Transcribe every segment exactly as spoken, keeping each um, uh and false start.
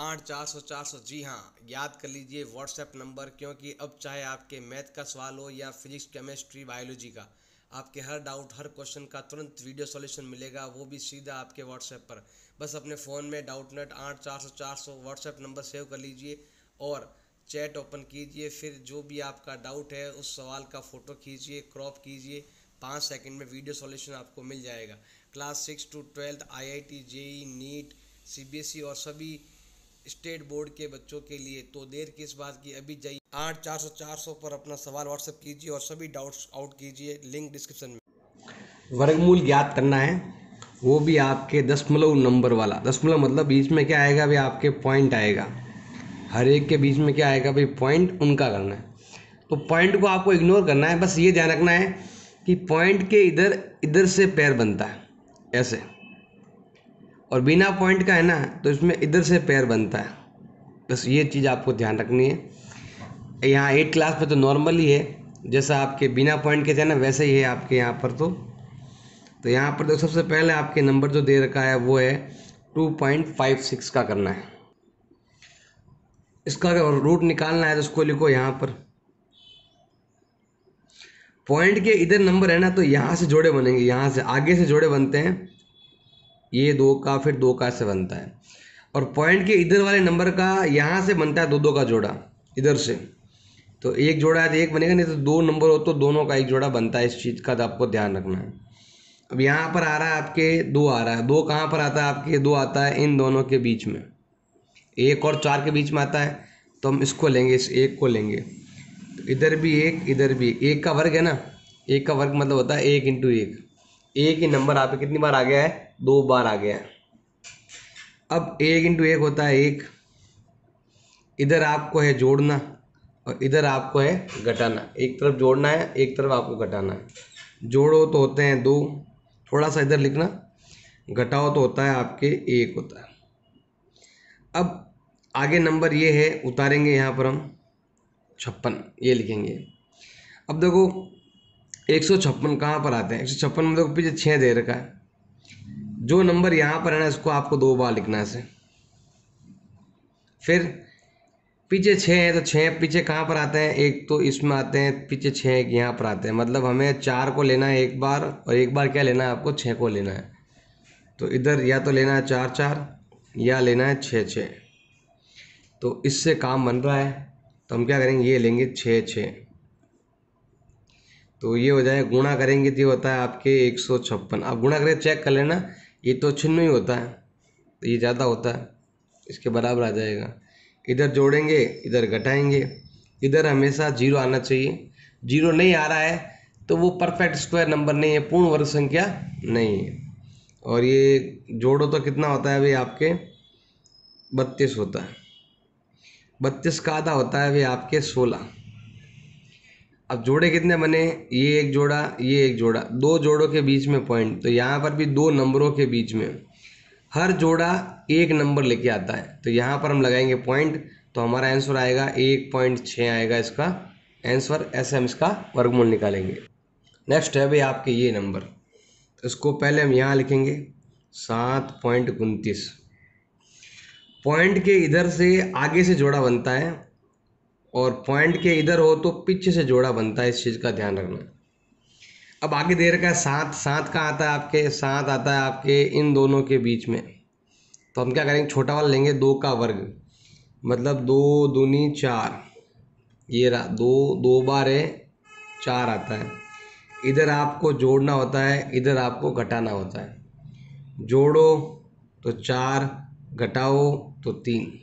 आठ चार सौ चार सौ। जी हाँ, याद कर लीजिए व्हाट्सएप नंबर, क्योंकि अब चाहे आपके मैथ का सवाल हो या फिजिक्स, केमिस्ट्री, बायोलॉजी का, आपके हर डाउट, हर क्वेश्चन का तुरंत वीडियो सॉल्यूशन मिलेगा, वो भी सीधा आपके व्हाट्सएप पर। बस अपने फ़ोन में डाउटनेट आठ चार सौ चार सौ व्हाट्सएप नंबर सेव कर लीजिए और चैट ओपन कीजिए। फिर जो भी आपका डाउट है उस सवाल का फ़ोटो खींचिए, क्रॉप कीजिए, पाँच सेकंड में वीडियो सॉल्यूशन आपको मिल जाएगा। Class six to twelfth, I I T, J E E, NEET, C B S E और सभी स्टेट बोर्ड के बच्चों के लिए। तो देर किस बात की, अभी जाइए आठ चार सौ चार सौ पर अपना सवाल व्हाट्सएप कीजिए और सभी डाउट्स आउट कीजिए। लिंक डिस्क्रिप्शन में। वर्गमूल ज्ञात करना है, वो भी आपके दशमलव नंबर वाला। दशमलव मतलब बीच में क्या आएगा भाई, आपके पॉइंट आएगा, हर एक के बीच में क्या आएगा भाई, पॉइंट, उनका करना है। तो पॉइंट को आपको इग्नोर करना है, बस ये ध्यान रखना है कि पॉइंट के इधर इधर से पैर बनता है ऐसे, और बिना पॉइंट का है ना तो इसमें इधर से पैर बनता है। बस ये चीज़ आपको ध्यान रखनी है। यहाँ एट क्लास पे तो नॉर्मल ही है, जैसा आपके बिना पॉइंट के थे ना वैसे ही है आपके यहाँ पर। तो तो यहाँ पर तो सबसे पहले आपके नंबर जो दे रखा है वो है टू पॉइंट फाइव सिक्स का करना है। इसका अगर रूट निकालना है तो इसको लिखो यहाँ पर, पॉइंट के इधर नंबर है ना तो यहाँ से जोड़े बनेंगे, यहाँ से आगे से जोड़े बनते हैं, ये दो का फिर दो का से बनता है, और पॉइंट के इधर वाले नंबर का यहाँ से बनता है दो दो का जोड़ा इधर से। तो एक जोड़ा है तो एक बनेगा, नहीं तो दो नंबर हो तो दोनों का एक जोड़ा बनता है। इस चीज़ का तो आपको ध्यान रखना है। अब यहाँ पर आ रहा है आपके दो, आ रहा है दो, कहाँ पर आता है आपके दो, आता है इन दोनों के बीच में, एक और चार के बीच में आता है। तो हम इसको लेंगे, इस एक को लेंगे, तो इधर भी एक इधर भी एक, एक का वर्ग है ना, एक का वर्ग मतलब होता है एक इंटू एक। एक ही नंबर आप कितनी बार आ गया है, दो बार आ गया है। अब एक इंटू एक होता है एक, इधर आपको है जोड़ना और इधर आपको है घटाना, एक तरफ जोड़ना है एक तरफ आपको घटाना है। जोड़ो तो होते हैं दो, थोड़ा सा इधर लिखना, घटाओ तो होता है आपके एक होता है। अब आगे नंबर ये है, उतारेंगे यहाँ पर हम छप्पन, ये लिखेंगे। अब देखो एक सौ छप्पन कहाँ पर आते हैं, एक सौ छप्पन मतलब पीछे छः दे रखा है, जो नंबर यहाँ पर है ना इसको आपको दो बार लिखना है ऐसे, फिर पीछे छः है तो छः पीछे कहाँ पर आते हैं, एक तो इसमें आते हैं पीछे छः, एक यहाँ पर आते हैं। मतलब हमें चार को लेना है एक बार, और एक बार क्या लेना है आपको, छः को लेना है। तो इधर या तो लेना है चार चार या लेना है छः छः, तो इससे काम बन रहा है। तो हम क्या करेंगे, ये लेंगे छः छः, तो ये हो जाए, गुणा करेंगे तो ये होता है आपके एक सौ छप्पन। आप गुणा करें, चेक कर लेना, ये तो छिन्न ही होता है तो ये ज़्यादा होता है, इसके बराबर आ जाएगा। इधर जोड़ेंगे इधर घटाएंगे, इधर हमेशा जीरो आना चाहिए, जीरो नहीं आ रहा है तो वो परफेक्ट स्क्वायर नंबर नहीं है, पूर्ण वर्ग संख्या नहीं है। और ये जोड़ो तो कितना होता है भाई आपके बत्तीस होता है, बत्तीस का आधा होता है भाई आपके सोलह। अब जोड़े कितने बने, ये एक जोड़ा ये एक जोड़ा, दो जोड़ों के बीच में पॉइंट, तो यहाँ पर भी दो नंबरों के बीच में हर जोड़ा एक नंबर लेके आता है, तो यहाँ पर हम लगाएंगे पॉइंट, तो हमारा आंसर आएगा एक पॉइंट छः आएगा इसका आंसर। ऐसे हम इसका वर्गमूल निकालेंगे। नेक्स्ट है भाई आपके ये नंबर, इसको पहले हम यहाँ लिखेंगे सात पॉइंट उनतीस। पॉइंट के इधर से आगे से जोड़ा बनता है, और पॉइंट के इधर हो तो पीछे से जोड़ा बनता है, इस चीज़ का ध्यान रखना। अब आगे दे रखा है सात, सात का आता है आपके, सात आता है आपके इन दोनों के बीच में, तो हम क्या करेंगे छोटा वाला लेंगे, दो का वर्ग मतलब दो दूनी चार, ये रहा दो, दो बार है चार आता है। इधर आपको जोड़ना होता है इधर आपको घटाना होता है, जोड़ो तो चार घटाओ तो तीन।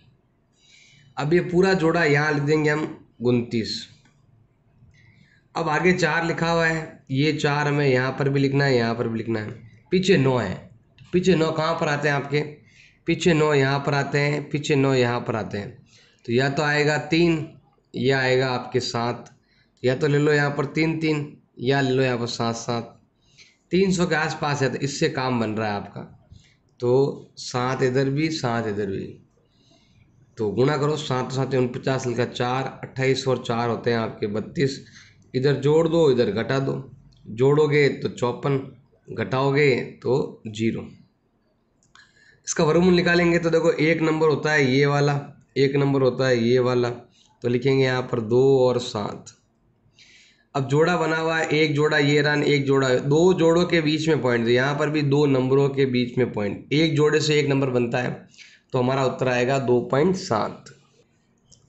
अब ये पूरा जोड़ा यहाँ लिख देंगे हम उनतीस। अब आगे चार लिखा हुआ है, ये चार हमें यहाँ पर भी लिखना है यहाँ पर भी लिखना है। पीछे नौ है, पीछे नौ कहाँ पर आते हैं आपके, पीछे नौ यहाँ पर आते हैं, पीछे नौ यहाँ पर आते हैं। तो या तो आएगा तीन या आएगा आपके सात, या तो ले लो यहाँ पर तीन तीन या ले लो यहाँ पर सात सात, तीन सौ के आसपास है, तो इससे काम बन रहा है आपका। तो सात इधर भी सात इधर भी, तो गुणा करो, सात सात उनपचास लिखा, चार अट्ठाईस और चार होते हैं आपके बत्तीस। इधर जोड़ दो इधर घटा दो, जोड़ोगे तो चौपन घटाओगे तो जीरो। इसका वर्गमूल निकालेंगे तो देखो एक नंबर होता है ये वाला, एक नंबर होता है ये वाला, तो लिखेंगे यहाँ पर दो और सात। अब जोड़ा बना हुआ है, एक जोड़ा ये रहा, एक जोड़ा, दो जोड़ों के बीच में पॉइंट, यहाँ पर भी दो नंबरों के बीच में पॉइंट, एक जोड़े से एक नंबर बनता है, तो हमारा उत्तर आएगा दो पॉइंट सात।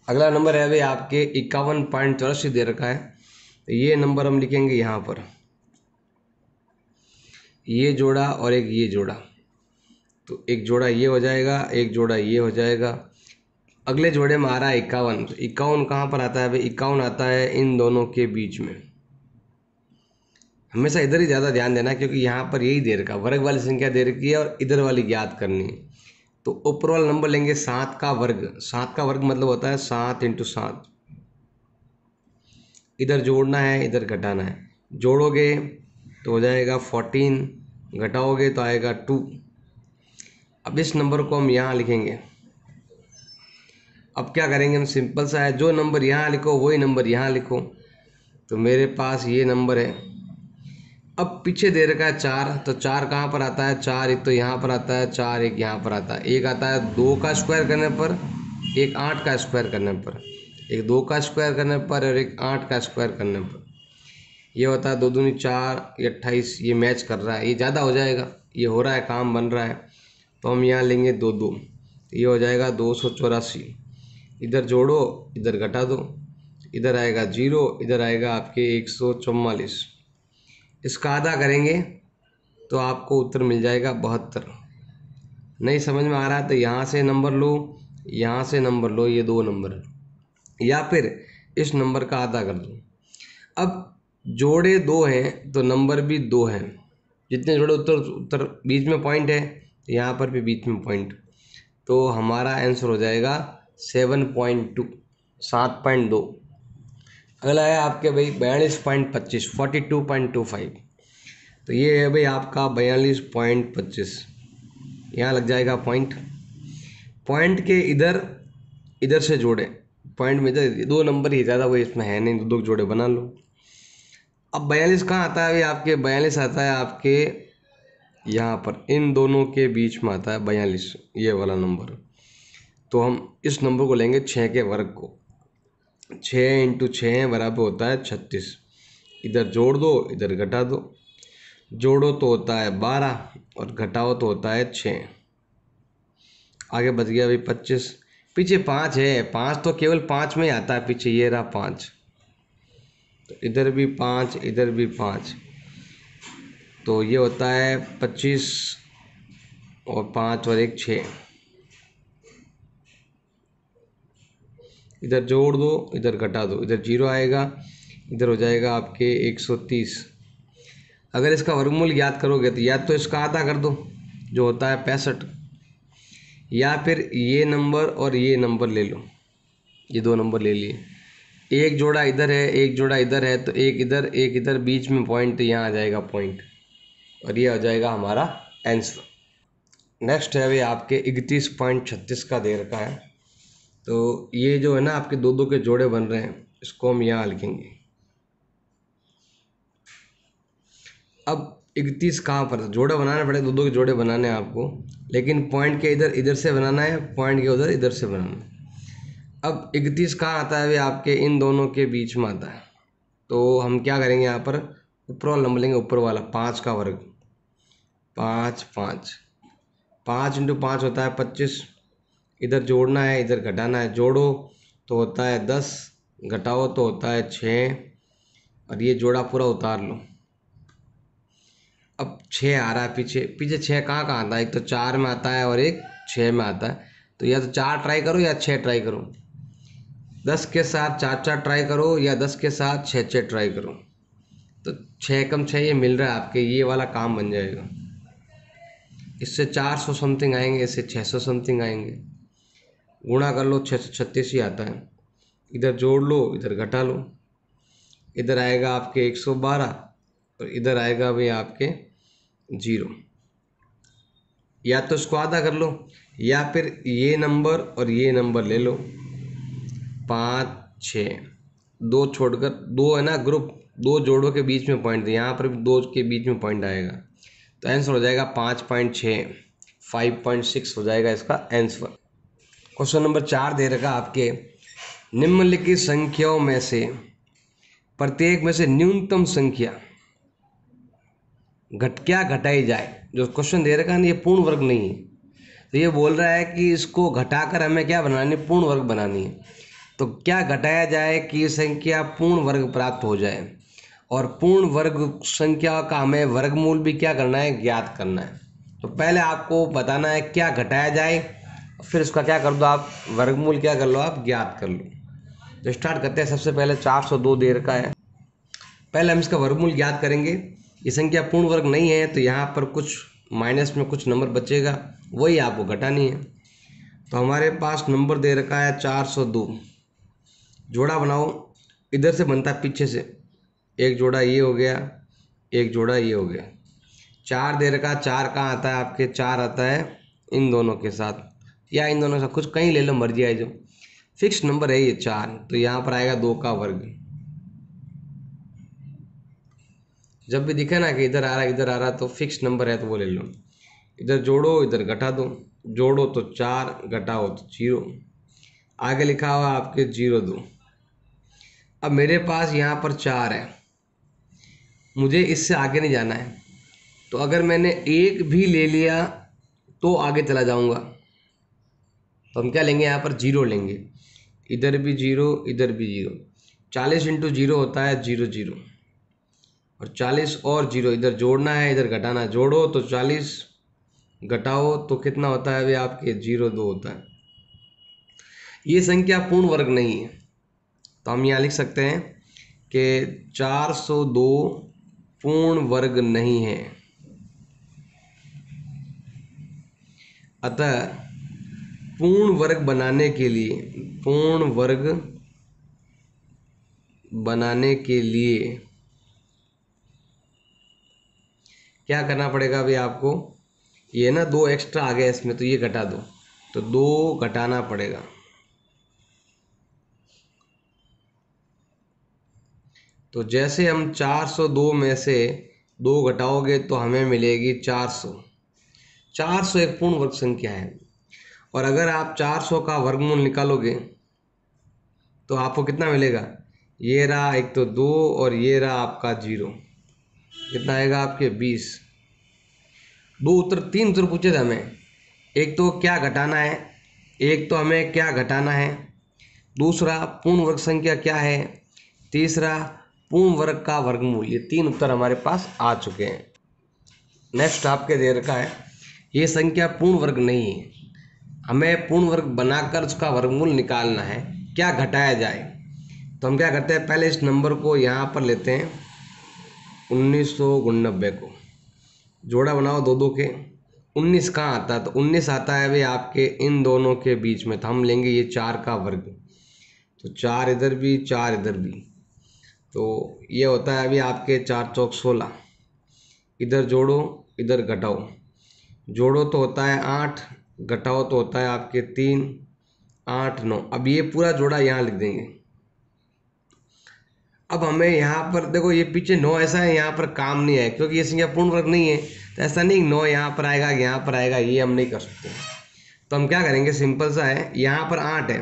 अगला नंबर है भाई आपके इक्यावन पॉइंट चौरासी दे रखा है, तो ये नंबर हम लिखेंगे यहाँ पर, ये जोड़ा और एक ये जोड़ा, तो एक जोड़ा ये हो जाएगा, एक जोड़ा ये हो जाएगा। अगले जोड़े में आ रहा है इक्यावन, तो इक्यावन कहाँ पर आता है भाई, इक्यावन आता है इन दोनों के बीच में। हमेशा इधर ही ज़्यादा ध्यान देना क्योंकि यहाँ पर यही दे रखा, वर्ग वाली संख्या दे रखी है और इधर वाली ज्ञात करनी है। तो ऊपर वाला नंबर लेंगे सात का वर्ग, सात का वर्ग मतलब होता है सात इंटू सात, इधर जोड़ना है इधर घटाना है, जोड़ोगे तो हो जाएगा फोर्टीन, घटाओगे तो आएगा टू। अब इस नंबर को हम यहाँ लिखेंगे। अब क्या करेंगे हम, सिंपल सा है, जो नंबर यहाँ लिखो वही नंबर यहाँ लिखो, तो मेरे पास ये नंबर है। अब पीछे दे रखा है चार, तो चार कहाँ पर आता है, चार एक तो यहाँ पर आता है, चार एक यहाँ पर आता है, एक आता है दो का स्क्वायर करने पर, एक आठ का स्क्वायर करने पर, एक दो का स्क्वायर करने पर और एक आठ का स्क्वायर करने पर, यह होता है दो दूनी चार, ये अट्ठाईस, ये मैच कर रहा है, ये ज़्यादा हो जाएगा, ये हो रहा है काम बन रहा है, तो हम यहाँ लेंगे दो दो, ये हो जाएगा दो सौ चौरासी, इधर जोड़ो इधर घटा दो, इधर आएगा जीरो, इधर आएगा आपके एक सौ चौवालीस। इसका आधा करेंगे तो आपको उत्तर मिल जाएगा बहत्तर। नहीं समझ में आ रहा तो यहाँ से नंबर लो, यहाँ से नंबर लो, ये दो नंबर, या फिर इस नंबर का आधा कर दो। अब जोड़े दो हैं तो नंबर भी दो हैं, जितने जोड़े उत्तर उत्तर बीच में पॉइंट है, यहाँ पर भी बीच में पॉइंट, तो हमारा आंसर हो जाएगा सेवन पॉइंट टू, सात पॉइंट दो। अगला है आपके भाई बयालीस पॉइंट पच्चीस, forty two point two five, तो ये है भाई आपका बयालीस पॉइंट पच्चीस, यहाँ लग जाएगा पॉइंट, पॉइंट के इधर इधर से जोड़े, पॉइंट में इधर दो नंबर ही ज़्यादा कोई इसमें है नहीं, दो जोड़े बना लो। अब बयालीस कहाँ आता है भाई आपके, बयालीस आता है आपके यहाँ पर, इन दोनों के बीच में आता है बयालीस, ये वाला नंबर, तो हम इस नंबर को लेंगे छः के वर्ग को, छः इंटू छः बराबर होता है छत्तीस, इधर जोड़ दो इधर घटा दो, जोड़ो तो होता है बारह और घटाओ तो होता है छः, आगे बच गया अभी पच्चीस, पीछे पाँच है, पाँच तो केवल पाँच में आता है, पीछे ये रहा पाँच, तो इधर भी पाँच इधर भी पाँच, तो ये होता है पच्चीस और पाँच और एक छः, इधर जोड़ दो इधर घटा दो, इधर जीरो आएगा, इधर हो जाएगा आपके एक सौ तीस। अगर इसका वर्गमूल याद करोगे तो या तो इसका आधा कर दो जो होता है पैंसठ, या फिर ये नंबर और ये नंबर ले लो, ये दो नंबर ले लिए, एक जोड़ा इधर है एक जोड़ा इधर है, तो एक इधर एक इधर बीच में पॉइंट, तो यहाँ आ जाएगा पॉइंट, और ये हो जाएगा हमारा आंसर। नेक्स्ट है भाई आपके इकतीस पॉइंट छत्तीस का दे रखा है, तो ये जो है ना आपके दो दो के जोड़े बन रहे हैं, इसको हम यहाँ लिखेंगे। अब इकतीस कहाँ पर, जोड़े बनाने पड़े, दो दो के जोड़े बनाने हैं आपको, लेकिन पॉइंट के इधर इधर से बनाना है, पॉइंट के उधर इधर से बनाना है। अब इकतीस कहाँ आता है वे आपके इन दोनों के बीच में आता है, तो हम क्या करेंगे यहाँ पर ऊपर वाला नंबर लेंगे, ऊपर वाला पाँच का वर्ग, पाँच पाँच, पाँच इंटू पाँच होता है पच्चीस, इधर जोड़ना है इधर घटाना है, जोड़ो तो होता है दस, घटाओ तो होता है छः, और ये जोड़ा पूरा उतार लो। अब छः आ रहा है पीछे, पीछे छः कहाँ कहाँ आता है, एक तो चार में आता है और एक छः में आता है, तो या तो चार ट्राई करो या छः ट्राई करो, दस के साथ चार चार ट्राई करो या दस के साथ छः छः ट्राई करो, तो छः कम छः ये मिल रहा है आपके, ये वाला काम बन जाएगा, इससे चार सौ समथिंग आएंगे, इससे छः सौ समथिंग आएंगे, गुणा कर लो छः सौ छत्तीस ही आता है, इधर जोड़ लो इधर घटा लो, इधर आएगा आपके एक सौ बारह और इधर आएगा भाई आपके जीरो। या तो इसको आधा कर लो या फिर ये नंबर और ये नंबर ले लो, पाँच छः, दो छोड़कर दो है ना ग्रुप, दो जोड़ों के बीच में पॉइंट, यहाँ पर भी दो के बीच में पॉइंट आएगा, तो आंसर हो जाएगा पाँच पॉइंट छः, फाइव पॉइंट सिक्स हो जाएगा इसका आंसर। क्वेश्चन नंबर चार दे रखा आपके, निम्नलिखित संख्याओं में से प्रत्येक में से न्यूनतम संख्या घट क्या घटाई जाए। जो क्वेश्चन दे रखा है ना ये पूर्ण वर्ग नहीं है, तो ये बोल रहा है कि इसको घटाकर हमें क्या बनानी, पूर्ण वर्ग बनानी है। तो क्या घटाया जाए कि संख्या पूर्ण वर्ग प्राप्त हो जाए, और पूर्ण वर्ग संख्या का हमें वर्गमूल भी क्या करना है, ज्ञात करना है। तो पहले आपको बताना है क्या घटाया जाए, फिर उसका क्या कर दो आप वर्गमूल क्या कर लो आप ज्ञात कर लो। तो स्टार्ट करते हैं। सबसे पहले चार सौ दो दे रखा है, पहले हम इसका वर्गमूल ज्ञात करेंगे। ये संख्या पूर्ण वर्ग नहीं है तो यहाँ पर कुछ माइनस में कुछ नंबर बचेगा, वही आपको घटानी है। तो हमारे पास नंबर दे रखा है चार सौ दो, जोड़ा बनाओ, इधर से बनता है पीछे से, एक जोड़ा ये हो गया, एक जोड़ा ये हो गया। चार देर का चार कहाँ आता है आपके, चार आता है इन दोनों के साथ, या इन दोनों के साथ कुछ कहीं ले लो, मर्जी आई जो, फिक्स नंबर है ये चार। तो यहाँ पर आएगा दो का वर्ग। जब भी दिखे ना कि इधर आ रहा इधर आ रहा तो फिक्स नंबर है तो वो ले लो, इधर जोड़ो इधर घटा दो, जोड़ो तो चार घटाओ तो जीरो, आगे लिखा हुआ आपके जीरो दो। अब मेरे पास यहाँ पर चार है, मुझे इससे आगे नहीं जाना है, तो अगर मैंने एक भी ले लिया तो आगे चला जाऊँगा। तो हम क्या लेंगे यहाँ पर जीरो लेंगे, इधर भी जीरो इधर भी जीरो, चालीस इंटू जीरो होता है जीरो जीरो, और चालीस और जीरो, इधर जोड़ना है इधर घटाना, जोड़ो तो चालीस घटाओ तो कितना होता है, वे आपके जीरो दो होता है। ये संख्या पूर्ण वर्ग नहीं है, तो हम यहाँ लिख सकते हैं कि चार सौ दो पूर्ण वर्ग नहीं है, अतः पूर्ण वर्ग बनाने के लिए पूर्ण वर्ग बनाने के लिए क्या करना पड़ेगा भाई आपको, ये ना दो एक्स्ट्रा आ गया इसमें तो ये घटा दो, तो दो घटाना पड़ेगा। तो जैसे हम चार सौ दो में से दो घटाओगे तो हमें मिलेगी चार सौ। चार सौ एक पूर्ण वर्ग संख्या है, और अगर आप चार सौ का वर्गमूल निकालोगे तो आपको कितना मिलेगा, ये रहा एक तो दो और ये रहा आपका जीरो, कितना आएगा आपके बीस। दो उत्तर तीन उत्तर पूछे थे हमें, एक तो क्या घटाना है, एक तो हमें क्या घटाना है, दूसरा पूर्ण वर्ग संख्या क्या है, तीसरा पूर्ण वर्ग का वर्गमूल। ये तीन उत्तर हमारे पास आ चुके हैं। नेक्स्ट आपके दे रखा है ये संख्या पूर्ण वर्ग नहीं है, हमें पूर्ण वर्ग बनाकर उसका वर्गमूल निकालना है, क्या घटाया जाए। तो हम क्या करते हैं, पहले इस नंबर को यहाँ पर लेते हैं उन्नीस सौ उन्नबे को, जोड़ा बनाओ दो दो के, उन्नीस कहाँ आता है, तो उन्नीस आता है भाई आपके इन दोनों के बीच में, तो हम लेंगे ये चार का वर्ग। तो चार इधर भी चार इधर भी, तो ये होता है अभी आपके चार चौक सोलह, इधर जोड़ो इधर घटाओ, जोड़ो तो होता है आठ घटाओ तो होता है आपके तीन, आठ नौ। अब ये पूरा जोड़ा यहाँ लिख देंगे। अब हमें यहाँ पर देखो ये पीछे नौ ऐसा है, यहाँ पर काम नहीं है क्योंकि ये संख्या पूर्ण वर्ग नहीं है, तो ऐसा नहीं नौ यहाँ पर आएगा यहाँ पर आएगा, ये हम नहीं कर सकते। तो हम क्या करेंगे, सिंपल सा है, यहाँ पर आठ है,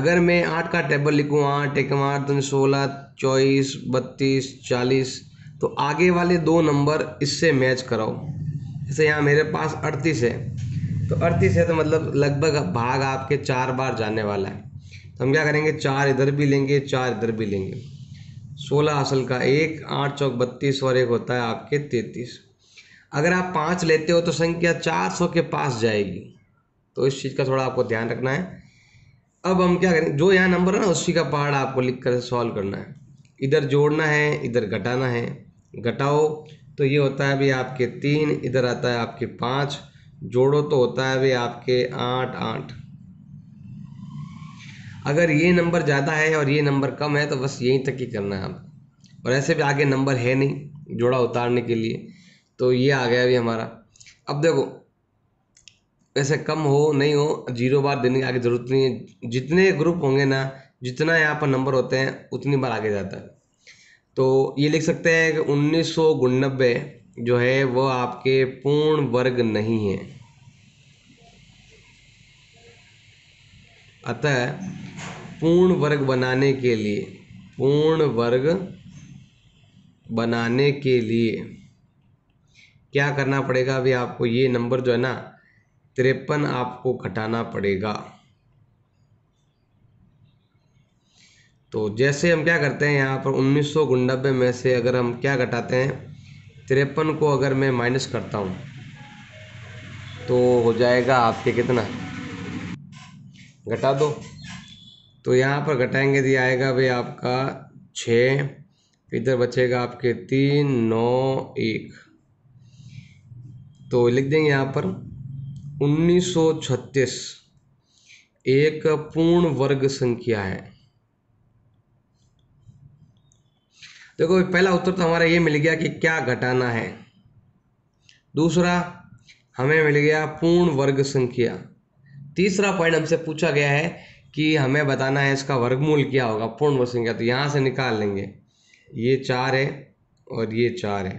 अगर मैं आठ का टेबल लिखूँ, आठ एक आठ दो सोलह चौबीस बत्तीस चालीस, तो आगे वाले दो नंबर इससे मैच कराओ। जैसे यहाँ मेरे पास अड़तीस है, तो अड़तीस है तो मतलब लगभग भाग आपके चार बार जाने वाला है। तो हम क्या करेंगे, चार इधर भी लेंगे चार इधर भी लेंगे, सोलह असल का एक, आठ चौक बत्तीस और एक होता है आपके तैंतीस। अगर आप पाँच लेते हो तो संख्या चार सौ के पास जाएगी, तो इस चीज़ का थोड़ा आपको ध्यान रखना है। अब हम क्या करेंगे, जो यहाँ नंबर है ना उसी का पहाड़ आपको लिख कर सॉल्व करना है, इधर जोड़ना है इधर घटाना है, घटाओ तो ये होता है भी आपके तीन, इधर आता है आपके पाँच, जोड़ो तो होता है भी आपके आठ आठ। अगर ये नंबर ज़्यादा है और ये नंबर कम है तो बस यहीं तक ही करना है आप, और ऐसे भी आगे नंबर है नहीं जोड़ा उतारने के लिए। तो ये आ गया अभी हमारा। अब देखो वैसे कम हो नहीं हो जीरो बार देने की आगे ज़रूरत नहीं है, जितने ग्रुप होंगे ना जितना यहाँ पर नंबर होते हैं उतनी बार आगे जाता है। तो ये लिख सकते हैं कि उन्नीस सौ उन्नबे जो है वो आपके पूर्ण वर्ग नहीं है। अतः पूर्ण वर्ग बनाने के लिए पूर्ण वर्ग बनाने के लिए क्या करना पड़ेगा, अभी आपको ये नंबर जो है ना तिरपन आपको घटाना पड़ेगा। तो जैसे हम क्या करते हैं यहाँ पर उन्नीस सौ गुंडबे में से अगर हम क्या घटाते हैं तिरपन को अगर मैं माइनस करता हूँ तो हो जाएगा आपके कितना, घटा दो। तो यहाँ पर घटाएंगे तो आएगा भाई आपका छः, इधर बचेगा आपके तीन नौ एक, तो लिख देंगे यहाँ पर उन्नीस सौ छत्तीस एक पूर्ण वर्ग संख्या है। देखो पहला उत्तर तो हमारा ये मिल गया कि क्या घटाना है, दूसरा हमें मिल गया पूर्ण वर्ग संख्या, तीसरा पॉइंट हमसे पूछा गया है कि हमें बताना है इसका वर्गमूल क्या होगा पूर्ण वर्ग संख्या, तो यहाँ से निकाल लेंगे। ये चार है और ये चार है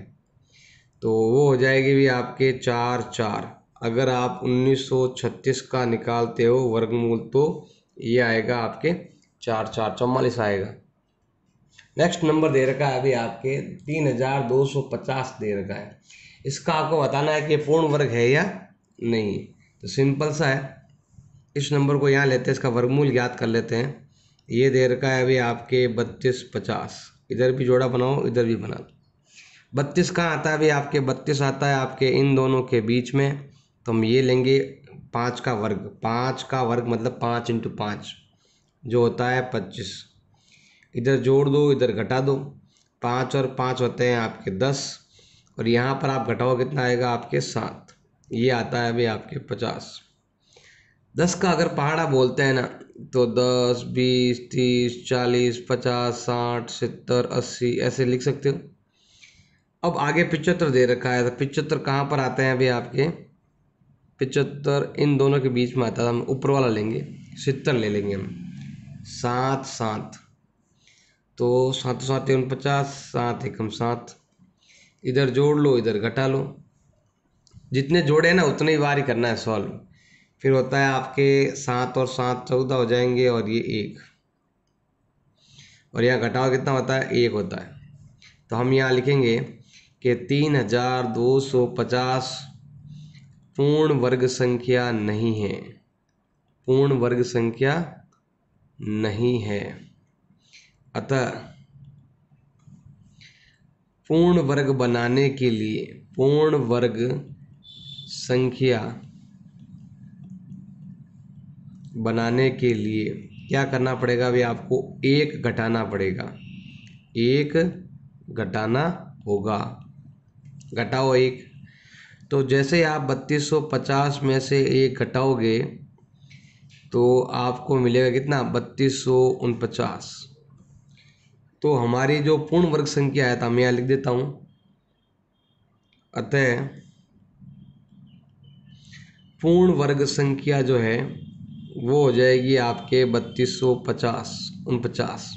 तो वो हो जाएगी भी आपके चार चार। अगर आप उन्नीस सौ छत्तीस का निकालते हो वर्गमूल तो ये आएगा आपके चार चार चौवालीस आएगा। नेक्स्ट नंबर दे रखा है अभी आपके तीन हज़ार दो सौ पचास दे रखा है, इसका आपको बताना है कि पूर्ण वर्ग है या नहीं। तो सिंपल सा है, इस नंबर को यहाँ लेते हैं, इसका वर्गमूल याद कर लेते हैं। ये दे रखा है अभी आपके बत्तीस पचास, इधर भी जोड़ा बनाओ इधर भी बना दो। बत्तीस कहाँ आता है अभी आपके, बत्तीस आता है आपके इन दोनों के बीच में, तो हम ये लेंगे पाँच का वर्ग, पाँच का वर्ग मतलब पाँच इंटू पाँच जो होता है पच्चीस, इधर जोड़ दो इधर घटा दो, पाँच और पाँच होते हैं आपके दस, और यहाँ पर आप घटाओ कितना आएगा आपके सात, ये आता है अभी आपके पचास। दस का अगर पहाड़ा बोलते हैं ना तो दस बीस तीस चालीस पचास साठ सत्तर अस्सी ऐसे लिख सकते हो। अब आगे पिचहत्तर दे रखा है, तो पिचहत्तर कहाँ पर आते हैं अभी आपके, पिचहत्तर इन दोनों के बीच में आता है, हम ऊपर वाला लेंगे सत्तर ले लेंगे हम, सात सात तो सात सात एवं पचास सात एकम सात, इधर जोड़ लो इधर घटा लो, जितने जोड़े हैं ना उतने ही बार ही करना है सॉल्व। फिर होता है आपके सात और सात चौदह हो जाएंगे और ये एक, और यहाँ घटाओ कितना होता है एक होता है। तो हम यहाँ लिखेंगे कि तीन हजार दो सौ पचास पूर्ण वर्ग संख्या नहीं है, पूर्ण वर्ग संख्या नहीं है, अतः पूर्ण वर्ग बनाने के लिए पूर्ण वर्ग संख्या बनाने के लिए क्या करना पड़ेगा भाई, आपको एक घटाना पड़ेगा, एक घटाना होगा, घटाओ एक। तो जैसे आप बत्तीस सौ पचास में से एक घटाओगे तो आपको मिलेगा कितना बत्तीस सौ उनपचास। तो हमारी जो पूर्ण वर्ग संख्या है तो मैं यहाँ लिख देता हूँ, अतः पूर्ण वर्ग संख्या जो है वो हो जाएगी आपके बत्तीस सौ पचास उनपचास,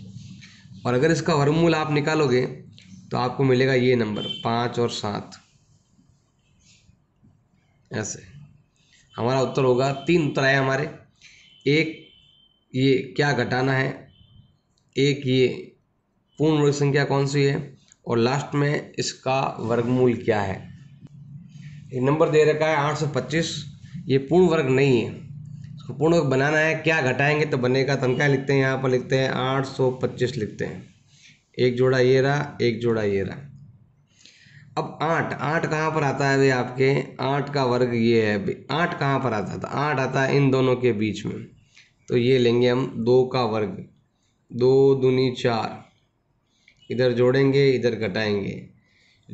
और अगर इसका वर्गमूल आप निकालोगे तो आपको मिलेगा ये नंबर पाँच और सात, ऐसे हमारा उत्तर होगा। तीन उत्तर आए हमारे, एक ये क्या घटाना है, एक ये पूर्ण वर्ग संख्या कौन सी है, और लास्ट में इसका वर्गमूल क्या है। ये नंबर दे रखा है आठ सौ पच्चीस, ये पूर्ण वर्ग नहीं है, इसको पूर्ण वर्ग बनाना है, क्या घटाएंगे तो बनेगा। तो हम क्या लिखते हैं यहाँ पर, लिखते हैं आठ सौ पच्चीस लिखते हैं, एक जोड़ा ये रहा एक जोड़ा ये रहा। अब आठ, आठ कहाँ पर आता है भाई आपके, आठ का वर्ग ये है भाई, आठ कहाँ पर आता था, आठ आता है इन दोनों के बीच में, तो ये लेंगे हम दो का वर्ग, दो दूनी चार, इधर जोड़ेंगे इधर घटाएंगे,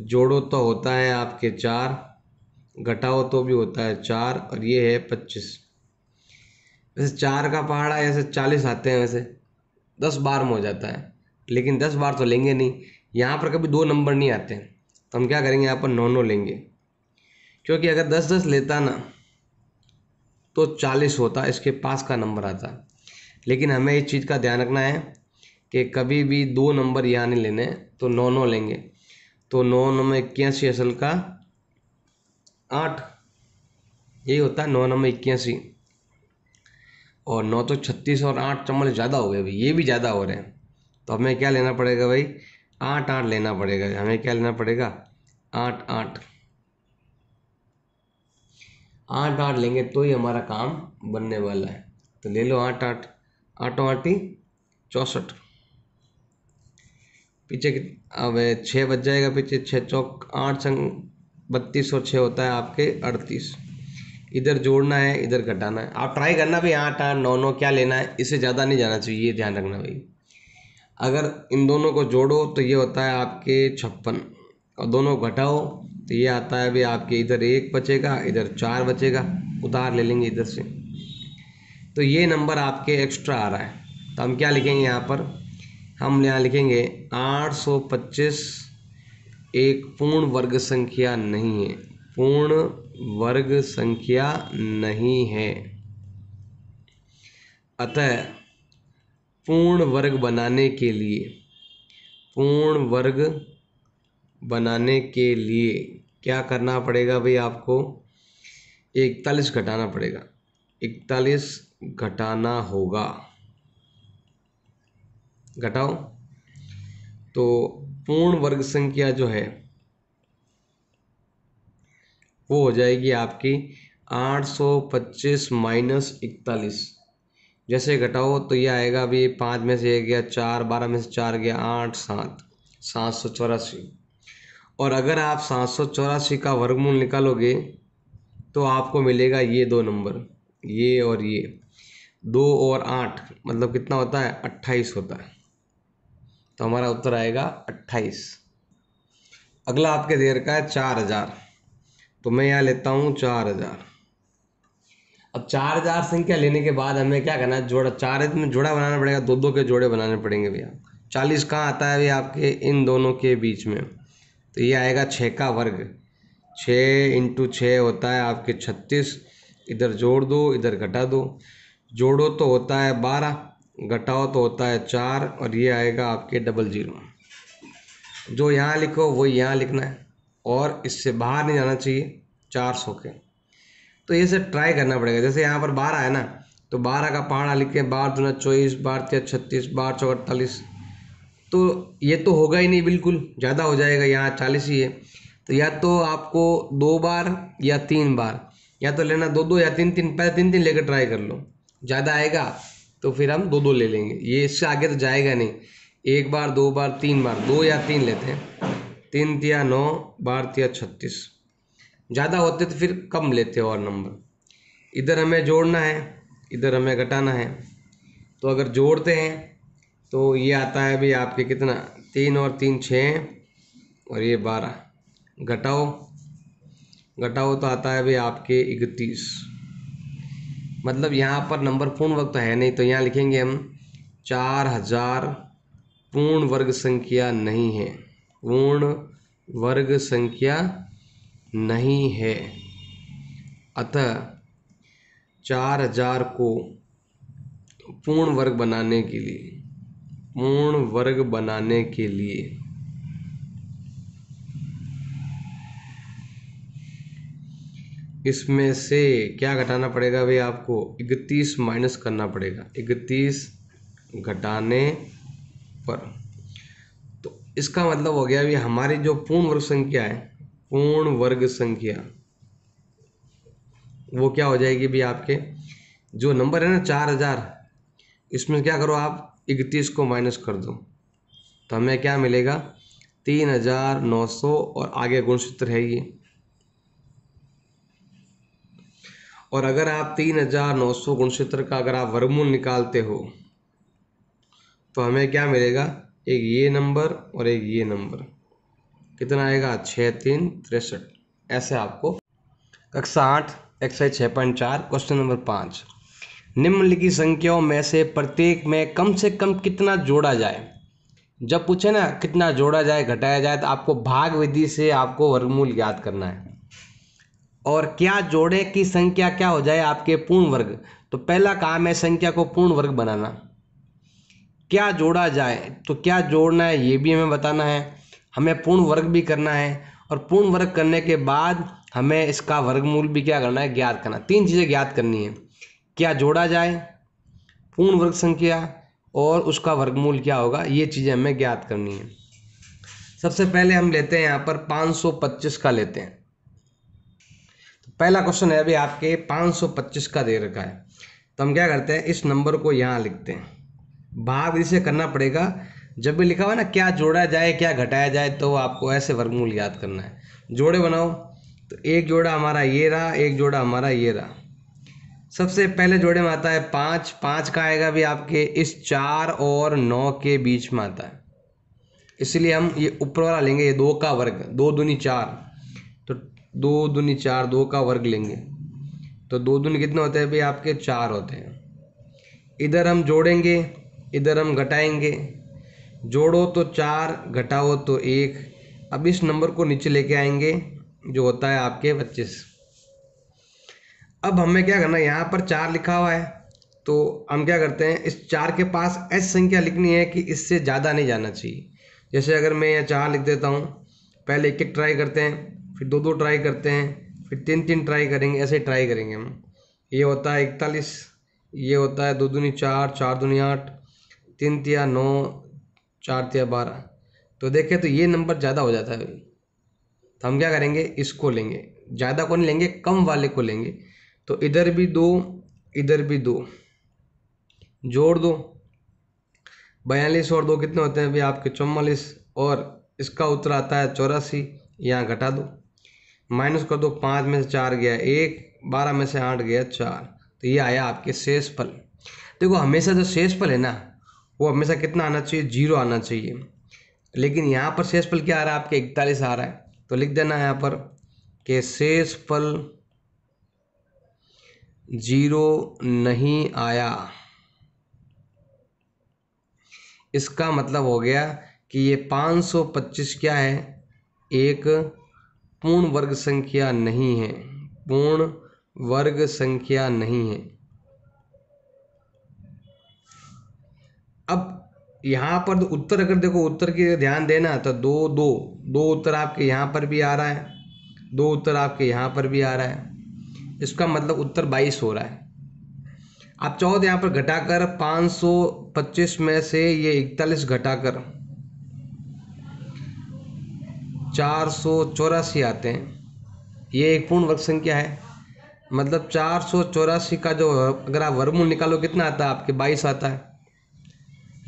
जोड़ो तो होता है आपके चार, घटाओ तो भी होता है चार, और ये है पच्चीस। वैसे चार का पहाड़ा ऐसे चालीस आते हैं, वैसे दस बार में हो जाता है, लेकिन दस बार तो लेंगे नहीं, यहाँ पर कभी दो नंबर नहीं आते हैं, तो हम क्या करेंगे यहाँ पर नौ नौ लेंगे, क्योंकि अगर दस दस लेता ना तो चालीस होता, इसके पास का नंबर आता। लेकिन हमें इस चीज़ का ध्यान रखना है कि कभी भी दो नंबर यहाँ नहीं लेने, तो नौ नौ लेंगे, तो नौ नौ में इक्यासी असल का आठ, यही होता है नौ नौ में इक्यासी। और नौ तो छत्तीस और आठ चम्मच ज़्यादा हो गए भाई, ये भी ज़्यादा हो रहे हैं। तो हमें क्या लेना पड़ेगा भाई, आठ आठ लेना पड़ेगा। हमें क्या लेना पड़ेगा, आठ आठ आठ आठ लेंगे तो ही हमारा काम बनने वाला है। तो ले लो आठ आठ, आठों आठी चौसठ, पीछे अब छः बच जाएगा, पीछे छः चौक आठ संग बत्तीस और छः होता है आपके अड़तीस। इधर जोड़ना है, इधर घटाना है। आप ट्राई करना भाई आठ आठ नौ नौ क्या लेना है, इससे ज़्यादा नहीं जाना चाहिए, ये ध्यान रखना भाई। अगर इन दोनों को जोड़ो तो ये होता है आपके छप्पन, और दोनों घटाओ तो ये आता है भाई आपके इधर एक बचेगा, इधर चार बचेगा, उधार ले लेंगे इधर से। तो ये नंबर आपके एक्स्ट्रा आ रहा है। तो हम क्या लिखेंगे यहाँ पर, हम यहाँ लिखेंगे आठ सौ पच्चीस एक पूर्ण वर्ग संख्या नहीं है, पूर्ण वर्ग संख्या नहीं है, अतः पूर्ण वर्ग बनाने के लिए, पूर्ण वर्ग बनाने के लिए क्या करना पड़ेगा भाई, आपको इकतालीस घटाना पड़ेगा, इकतालीस घटाना होगा। घटाओ तो पूर्ण वर्ग संख्या जो है वो हो जाएगी आपकी आठ सौ पच्चीस माइनस इकतालीस। जैसे घटाओ तो ये आएगा अभी पाँच में से एक गया चार, बारह में से चार गया आठ, सात, सात सौ चौरासी। और अगर आप सात सौ चौरासी का वर्गमूल निकालोगे तो आपको मिलेगा ये दो नंबर, ये और ये, दो और आठ, मतलब कितना होता है, अट्ठाईस होता है। तो हमारा उत्तर आएगा अट्ठाईस। अगला आपके देर का है चार हज़ार, तो मैं यहाँ लेता हूँ चार हज़ार। अब चार हज़ार संख्या लेने के बाद हमें क्या करना है, जोड़ा, चार में जोड़ा बनाना पड़ेगा, दो दो के जोड़े बनाने पड़ेंगे भैया। चालीस कहाँ आता है भैया आपके, इन दोनों के बीच में। तो ये आएगा छः का वर्ग, छः इंटू छः होता है आपके छत्तीस, इधर जोड़ दो, इधर घटा दो, जोड़ो तो होता है बारह, घटाओ तो होता है चार, और ये आएगा आपके डबल जीरो। जो यहाँ लिखो वो यहाँ लिखना है और इससे बाहर नहीं जाना चाहिए चार सौ के। तो ये सब ट्राई करना पड़ेगा। जैसे यहाँ पर बारह है ना, तो बारह का पहाड़ा लिख के बारह दूना चौबीस, बारह तेरह छत्तीस, बारह चौक अड़तालीस, तो ये तो होगा ही नहीं, बिल्कुल ज़्यादा हो जाएगा, यहाँ चालीस ही है। तो या तो आपको दो बार या तीन बार, या तो लेना दो दो या तीन तीन, पहले तीन तीन लेकर ट्राई कर लो, ज़्यादा आएगा तो फिर हम दो दो ले लेंगे, ये इससे आगे तो जाएगा नहीं। एक बार, दो बार, तीन बार, दो या तीन लेते हैं, तीन तिया नौ, बारह तिया छत्तीस, ज़्यादा होते तो फिर कम लेते और नंबर। इधर हमें जोड़ना है, इधर हमें घटाना है। तो अगर जोड़ते हैं तो ये आता है भाई आपके कितना, तीन और तीन छः और ये बारह, घटाओ घटाओ तो आता है भाई आपके इकतीस। मतलब यहाँ पर नंबर पूर्ण वर्ग तो है नहीं, तो यहाँ लिखेंगे हम चार हज़ार पूर्ण वर्ग संख्या नहीं है, पूर्ण वर्ग संख्या नहीं है, अतः चार हजार को पूर्ण वर्ग बनाने के लिए, पूर्ण वर्ग बनाने के लिए इसमें से क्या घटाना पड़ेगा भाई आपको, इकतीस माइनस करना पड़ेगा, इकतीस घटाने पर। तो इसका मतलब हो गया भाई हमारी जो पूर्ण वर्ग संख्या है, पूर्ण वर्ग संख्या वो क्या हो जाएगी भी आपके, जो नंबर है ना चार हजार, इसमें क्या करो आप इकतीस को माइनस कर दो, तो हमें क्या मिलेगा तीन हजार नौ सौ, और आगे गुणसूत्र है ये। और अगर आप तीन हजार नौ सौ गुणसूत्र का अगर आप वर्गमूल निकालते हो तो हमें क्या मिलेगा, एक ये नंबर और एक ये नंबर, कितना आएगा छः तीन तिरसठ। ऐसे आपको कक्षा आठ एक्सरसाइज छः पॉइंट चार क्वेश्चन नंबर पाँच, निम्नलिखित संख्याओं में से प्रत्येक में कम से कम कितना जोड़ा जाए। जब पूछे ना कितना जोड़ा जाए, घटाया जाए, तो आपको भाग विधि से आपको वर्गमूल ज्ञात करना है। और क्या जोड़े की संख्या क्या हो जाए आपके पूर्ण वर्ग, तो पहला काम है संख्या को पूर्ण वर्ग बनाना। क्या जोड़ा जाए, तो क्या जोड़ना है ये भी हमें बताना है, हमें पूर्ण वर्ग भी करना है, और पूर्ण वर्ग करने के बाद हमें इसका वर्गमूल भी क्या करना है, ज्ञात करना। तीन चीज़ें ज्ञात करनी है, क्या जोड़ा जाए, पूर्ण वर्ग संख्या और उसका वर्गमूल क्या होगा, ये चीज़ें हमें ज्ञात करनी है। सबसे पहले हम लेते हैं यहाँ पर पाँच सौ पच्चीस का लेते हैं। तो पहला क्वेश्चन है अभी आपके पाँच सौ पच्चीस का दे रखा है, तो हम क्या करते हैं इस नंबर को यहाँ लिखते हैं। भाग इसे करना पड़ेगा, जब भी लिखा हुआ ना क्या जोड़ा जाए क्या घटाया जाए तो आपको ऐसे वर्गमूल याद करना है। जोड़े बनाओ, तो एक जोड़ा हमारा ये रहा, एक जोड़ा हमारा ये रहा। सबसे पहले जोड़े में आता है पाँच, पाँच का आएगा भी आपके इस चार और नौ के बीच में आता है, इसलिए हम ये ऊपर वाला लेंगे, ये दो का वर्ग, दो दूनी चार, तो दो दूनी चार, दो का वर्ग लेंगे तो दो दूनी कितने होते हैं भाई आपके चार होते हैं। इधर हम जोड़ेंगे, इधर हम घटाएंगे, जोड़ो तो चार घटाओ तो एक। अब इस नंबर को नीचे लेके आएंगे जो होता है आपके पच्चीस। अब हमें क्या करना है, यहाँ पर चार लिखा हुआ है तो हम क्या करते हैं इस चार के पास ऐसी संख्या लिखनी है कि इससे ज़्यादा नहीं जाना चाहिए। जैसे अगर मैं यहाँ चार लिख देता हूँ, पहले एक एक ट्राई करते हैं, फिर दो दो ट्राई करते हैं, फिर तीन तीन ट्राई करेंगे, ऐसे ट्राई करेंगे हम। ये होता है इकतालीस, ये होता है दो दूनी चार, चार दूनी आठ, तीन तिया नौ, चार तिया बारह। तो देखें तो ये नंबर ज़्यादा हो जाता है, तो हम क्या करेंगे इसको लेंगे, ज़्यादा को नहीं लेंगे कम वाले को लेंगे। तो इधर भी दो इधर भी दो, जोड़ दो, बयालीस और दो कितने होते हैं अभी आपके चौवालीस, और इसका उत्तर आता है चौरासी। यहाँ घटा दो, माइनस कर दो, पाँच में से चार गया एक, बारह में से आठ गया चार, तो ये आया आपके शेष फल। देखो हमेशा जो शेष फल है ना वो हमेशा कितना आना चाहिए, जीरो आना चाहिए, लेकिन यहाँ पर शेष फल क्या आ रहा है आपके इकतालीस आ रहा है, तो लिख देना है यहाँ पर कि शेष फल जीरो नहीं आया। इसका मतलब हो गया कि ये पाँच सौ पच्चीस क्या है, एक पूर्ण वर्ग संख्या नहीं है, पूर्ण वर्ग संख्या नहीं है। अब यहाँ पर उत्तर अगर देखो, उत्तर की ध्यान देना, तो दो दो दो उत्तर आपके यहाँ पर भी आ रहा है, दो उत्तर आपके यहाँ पर भी आ रहा है, इसका मतलब उत्तर बाईस हो रहा है। आप चाहो तो यहाँ पर घटाकर पाँच सौ पच्चीस में से ये इकतालीस घटाकर चार सौ चौरासी आते हैं, ये एक पूर्ण वर्ग संख्या है, मतलब चार सौ चौरासी का जो अगर आप वर्गमूल निकालो कितना आता है आपके बाईस आता है।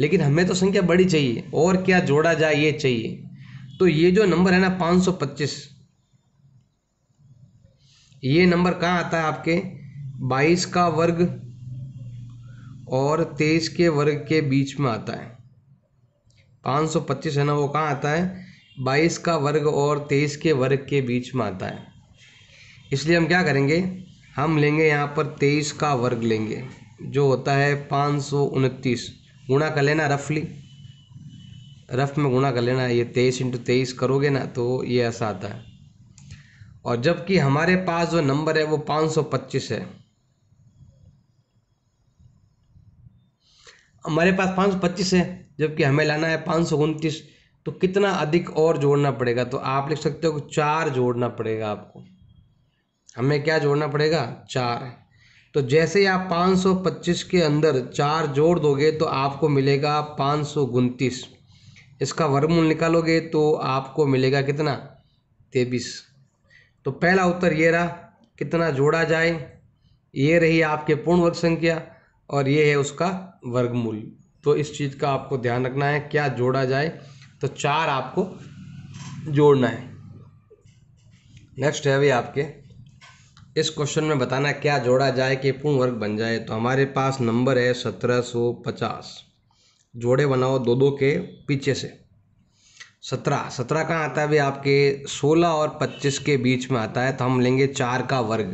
लेकिन हमें तो संख्या बड़ी चाहिए और क्या जोड़ा जाए ये चाहिए, तो ये जो नंबर है ना पाँच सौ पच्चीस, ये नंबर कहाँ आता है आपके बाईस का वर्ग और तेईस के वर्ग के बीच में आता है। पाँच सौ पच्चीस है ना वो कहाँ आता है, बाईस का वर्ग और तेईस के वर्ग के बीच में आता है, इसलिए हम क्या करेंगे हम लेंगे यहाँ पर तेईस का वर्ग लेंगे जो होता है पाँच सौ उनतीस। गुणा कर लेना रफली, रफ में गुणा कर लेना, ये तेईस इंटू तेईस करोगे ना तो ये ऐसा आता है। और जबकि हमारे पास जो नंबर है वो पाँच सौ पच्चीस है, हमारे पास पाँच सौ पच्चीस है जबकि हमें लाना है पाँच सौ उनतीस, तो कितना अधिक और जोड़ना पड़ेगा, तो आप लिख सकते हो कि चार जोड़ना पड़ेगा आपको। हमें क्या जोड़ना पड़ेगा, चार। तो जैसे ही आप पाँच सौ पच्चीस के अंदर चार जोड़ दोगे तो आपको मिलेगा पाँच सौ उनतीस, इसका वर्गमूल निकालोगे तो आपको मिलेगा कितना, तेईस। तो पहला उत्तर ये रहा, कितना जोड़ा जाए, ये रही आपके पूर्ण वर्ग संख्या और ये है उसका वर्गमूल। तो इस चीज़ का आपको ध्यान रखना है क्या जोड़ा जाए, तो चार आपको जोड़ना है। नेक्स्ट है अभी आपके इस क्वेश्चन में बताना क्या जोड़ा जाए कि पूर्ण वर्ग बन जाए। तो हमारे पास नंबर है सत्रह सौ पचास, जोड़े बनाओ दो दो के पीछे से। सत्रह, सत्रह कहाँ आता है भाई आपके सोलह और पच्चीस के बीच में आता है, तो हम लेंगे चार का वर्ग।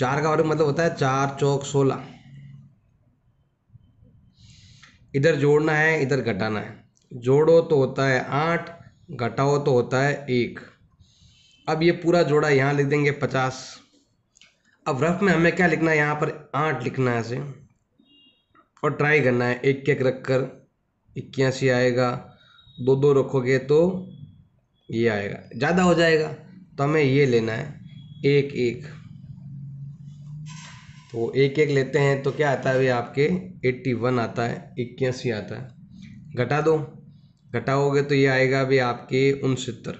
चार का वर्ग मतलब होता है चार चौक सोलह। इधर जोड़ना है इधर घटाना है, जोड़ो तो होता है आठ, घटाओ तो होता है एक। अब ये पूरा जोड़ा यहाँ लिख देंगे पचास। अब रफ में हमें क्या लिखना है, यहाँ पर आठ लिखना है ऐसे और ट्राई करना है, एक एक रख कर इक्यासी आएगा, दो दो रखोगे तो ये आएगा, ज़्यादा हो जाएगा तो हमें ये लेना है एक एक। तो एक एक लेते हैं तो क्या आता है भाई आपके इक्यासी आता है, इक्यासी आता है। घटा दो, घटाओगे तो ये आएगा भाई आपके उनसत्तर।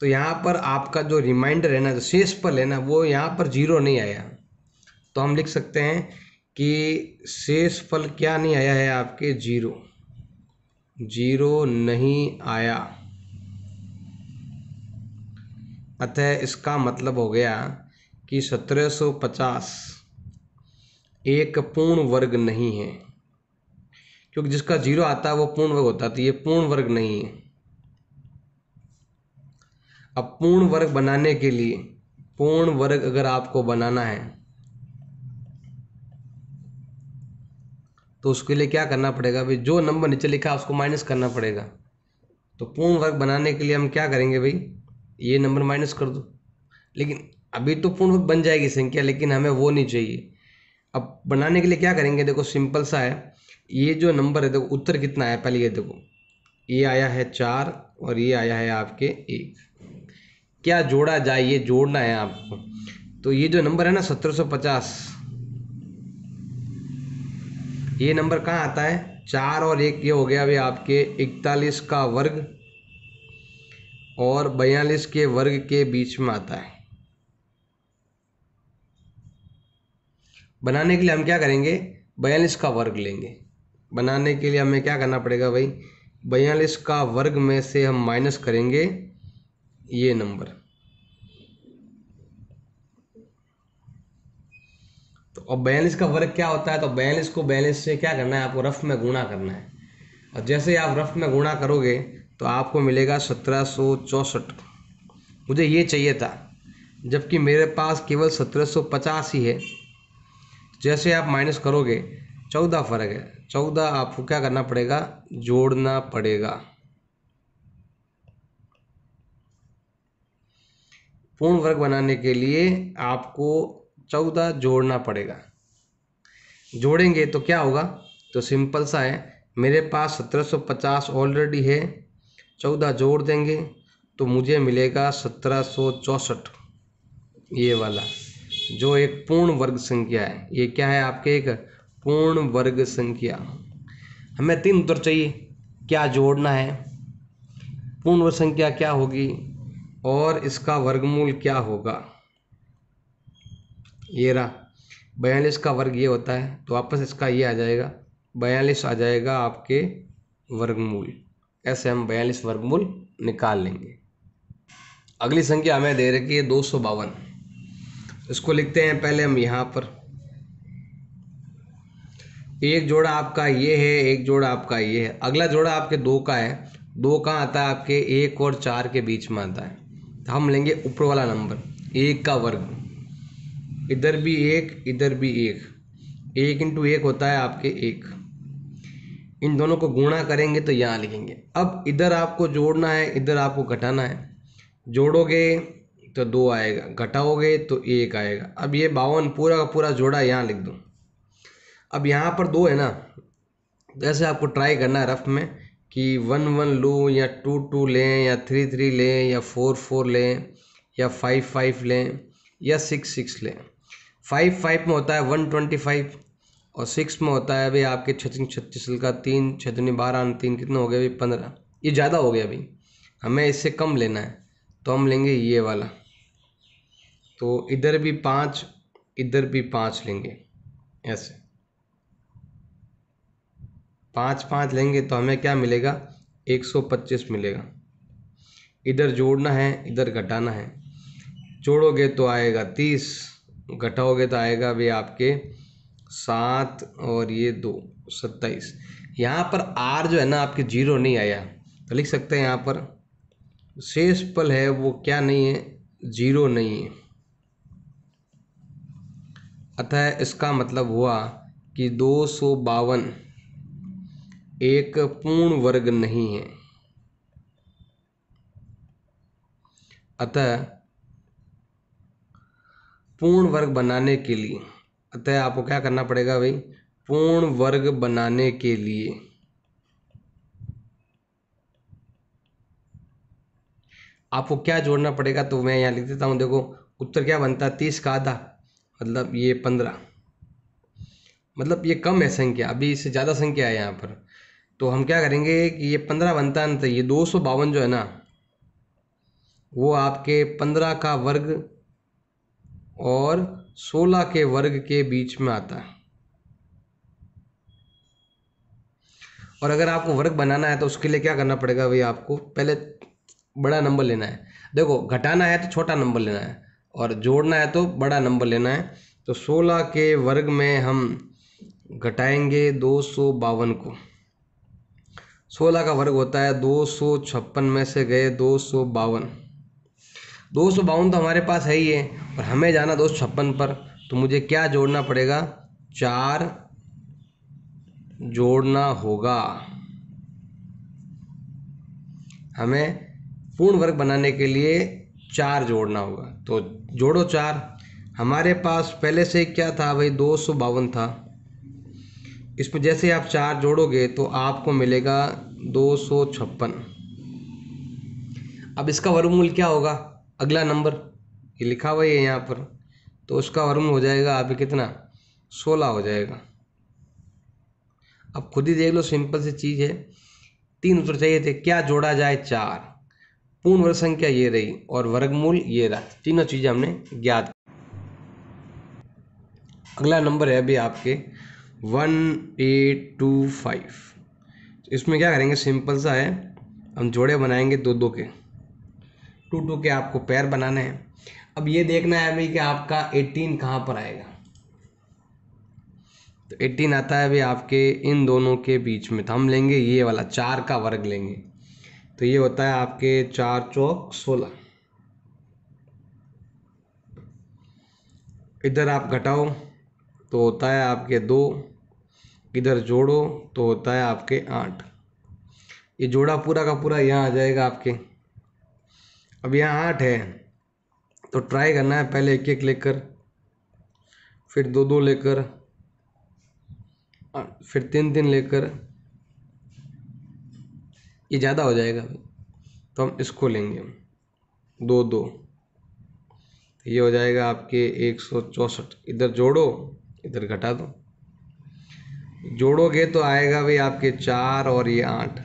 तो यहाँ पर आपका जो रिमाइंडर है ना, जो शेष पल है ना, वो यहाँ पर जीरो नहीं आया। तो हम लिख सकते हैं कि शेष पल क्या नहीं आया है आपके, जीरो, जीरो नहीं आया। अतः इसका मतलब हो गया कि सत्रह सौ पचास एक पूर्ण वर्ग नहीं है, क्योंकि जिसका जीरो आता है वो पूर्ण वर्ग होता है। तो ये पूर्ण वर्ग नहीं है। अब पूर्ण वर्ग बनाने के लिए, पूर्ण वर्ग अगर आपको बनाना है तो उसके लिए क्या करना पड़ेगा भाई, जो नंबर नीचे लिखा है उसको माइनस करना पड़ेगा। तो पूर्ण वर्ग बनाने के लिए हम क्या करेंगे भाई, ये नंबर माइनस कर दो। लेकिन अभी तो पूर्ण बन जाएगी संख्या, लेकिन हमें वो नहीं चाहिए। अब बनाने के लिए क्या करेंगे, देखो सिंपल सा है, ये जो नंबर है देखो उत्तर कितना आया, पहले ये देखो, ये आया है चार और ये आया है आपके एक। क्या जोड़ा जाए, ये जोड़ना है आपको। तो ये जो नंबर है ना सत्रह सौ पचास, ये नंबर कहाँ आता है, चार और एक, ये हो गया अभी आपके इकतालीस का वर्ग और बयालीस के वर्ग के बीच में आता है। बनाने के लिए हम क्या करेंगे, बयालीस का वर्ग लेंगे। बनाने के लिए हमें क्या करना पड़ेगा भाई, बयालीस का वर्ग में से हम माइनस करेंगे ये नंबर। तो अब बयालीस का वर्ग क्या होता है, तो बयालीस को बयालीस से क्या करना है आपको, रफ में गुणा करना है। और जैसे आप रफ में गुणा करोगे तो आपको मिलेगा सत्रह सौ चौंसठ। मुझे ये चाहिए था, जबकि मेरे पास केवल सत्रह सौ पचास ही है। जैसे आप माइनस करोगे, चौदह फर्क है, चौदह आपको क्या करना पड़ेगा, जोड़ना पड़ेगा। पूर्ण वर्ग बनाने के लिए आपको चौदह जोड़ना पड़ेगा। जोड़ेंगे तो क्या होगा, तो सिंपल सा है, मेरे पास सत्रह सौ पचास ऑलरेडी है, चौदह जोड़ देंगे तो मुझे मिलेगा सत्रह सौ चौंसठ, ये वाला जो एक पूर्ण वर्ग संख्या है। ये क्या है आपके, एक पूर्ण वर्ग संख्या। हमें तीन उत्तर चाहिए, क्या जोड़ना है, पूर्ण वर्ग संख्या क्या होगी और इसका वर्गमूल क्या होगा। ये रहा बयालीस का वर्ग, ये होता है, तो वापस इसका ये आ जाएगा बयालीस, आ जाएगा आपके वर्गमूल। ऐसे हम बयालीस वर्गमूल निकाल लेंगे। अगली संख्या हमें दे रखी है दो सौ बावन। इसको लिखते हैं पहले हम यहाँ पर। एक जोड़ा आपका ये है, एक जोड़ा आपका ये है। अगला जोड़ा आपके दो का है। दो का आता है आपके एक और चार के बीच में आता है। तो हम लेंगे ऊपर वाला नंबर, एक का वर्ग, इधर भी एक इधर भी एक, एक इंटू एक होता है आपके एक। इन दोनों को गुणा करेंगे तो यहाँ लिखेंगे। अब इधर आपको जोड़ना है, इधर आपको घटाना है। जोड़ोगे तो दो आएगा, घटाओगे तो एक आएगा। अब ये बावन पूरा का पूरा जोड़ा यहाँ लिख दो। अब यहाँ पर दो है ना, जैसे आपको ट्राई करना है रफ में कि वन वन लूँ या टू टू लें या थ्री थ्री लें या फोर फोर लें या फाइव फाइव लें या सिक्स सिक्स लें। फाइव फाइव में होता है वन ट्वेंटी फाइव, और सिक्स में होता है भाई आपके छतिन छत्तीस का तीन, छतनी बारह, तीन कितना हो गया भाई पंद्रह। ये ज़्यादा हो गया भाई, हमें इससे कम लेना है। तो हम लेंगे ये वाला, तो इधर भी पाँच इधर भी पाँच लेंगे, ऐसे पाँच पाँच लेंगे तो हमें क्या मिलेगा, एक सौ पच्चीस मिलेगा। इधर जोड़ना है इधर घटाना है। जोड़ोगे तो आएगा तीस, घटाओगे तो आएगा भाई आपके सात और ये दो, सत्ताईस। यहाँ पर आर जो है ना आपके जीरो नहीं आया, तो लिख सकते हैं यहाँ पर शेष पल है वो क्या नहीं है, जीरो नहीं है। अतः इसका मतलब हुआ कि दो सौ बावन एक पूर्ण वर्ग नहीं है। अतः पूर्ण वर्ग बनाने के लिए, अतः आपको क्या करना पड़ेगा भाई, पूर्ण वर्ग बनाने के लिए आपको क्या जोड़ना पड़ेगा। तो मैं यहाँ लिख देता हूँ, देखो उत्तर क्या बनता है, तीस का आधा मतलब ये पंद्रह, मतलब ये कम है संख्या, अभी इससे ज़्यादा संख्या है यहाँ पर। तो हम क्या करेंगे कि ये पंद्रह बनता है ना, ये दो सौ बावन जो है ना वो आपके पंद्रह का वर्ग और सोलह के वर्ग के बीच में आता है। और अगर आपको वर्ग बनाना है तो उसके लिए क्या करना पड़ेगा भाई, आपको पहले बड़ा नंबर लेना है। देखो घटाना है तो छोटा नंबर लेना है और जोड़ना है तो बड़ा नंबर लेना है। तो सोलह के वर्ग में हम घटाएंगे दो सौ बावन को, सोलह का वर्ग होता है दो सौ छप्पन में से गए दो सौ बावन, दो सौ बावन तो हमारे पास है ही है और हमें जाना दो सौ छप्पन पर। तो मुझे क्या जोड़ना पड़ेगा, चार जोड़ना होगा। हमें पूर्ण वर्ग बनाने के लिए चार जोड़ना होगा, तो जोड़ो चार। हमारे पास पहले से क्या था भाई, दो सौ बावन था, इसमें जैसे आप चार जोड़ोगे तो आपको मिलेगा दो सौ छप्पन। अब इसका वर्गमूल क्या होगा, अगला नंबर ये लिखा हुआ है यहाँ पर, तो उसका वर्गमूल हो जाएगा आप कितना, सोलह हो जाएगा। अब खुद ही देख लो, सिंपल सी चीज़ है। तीन उत्तर चाहिए थे, क्या जोड़ा जाए, चार, पूर्ण वर्ग संख्या ये रही और वर्गमूल ये रहा, तीनों चीज़ें हमने ज्ञात। अगला नंबर है अभी आपके वन एट टू फाइव, इसमें क्या करेंगे, सिंपल सा है, हम जोड़े बनाएंगे दो दो के, टू टू के आपको पैर बनाने हैं। अब ये देखना है अभी कि आपका अठारह कहाँ पर आएगा, तो अठारह आता है अभी आपके इन दोनों के बीच में। तो हम लेंगे ये वाला चार का वर्ग लेंगे, तो ये होता है आपके चार चौक सोलह। इधर आप घटाओ तो होता है आपके दो, इधर जोड़ो तो होता है आपके आठ। ये जोड़ा पूरा का पूरा यहाँ आ जाएगा आपके। अब यहाँ आठ है तो ट्राई करना है पहले एक एक लेकर, फिर दो दो लेकर, फिर तीन तीन लेकर, ये ज़्यादा हो जाएगा तो हम इसको लेंगे दो दो, तो ये हो जाएगा आपके एक सौ चौसठ। इधर जोड़ो इधर घटा दो, जोड़ोगे तो आएगा भाई आपके चार और ये आठ,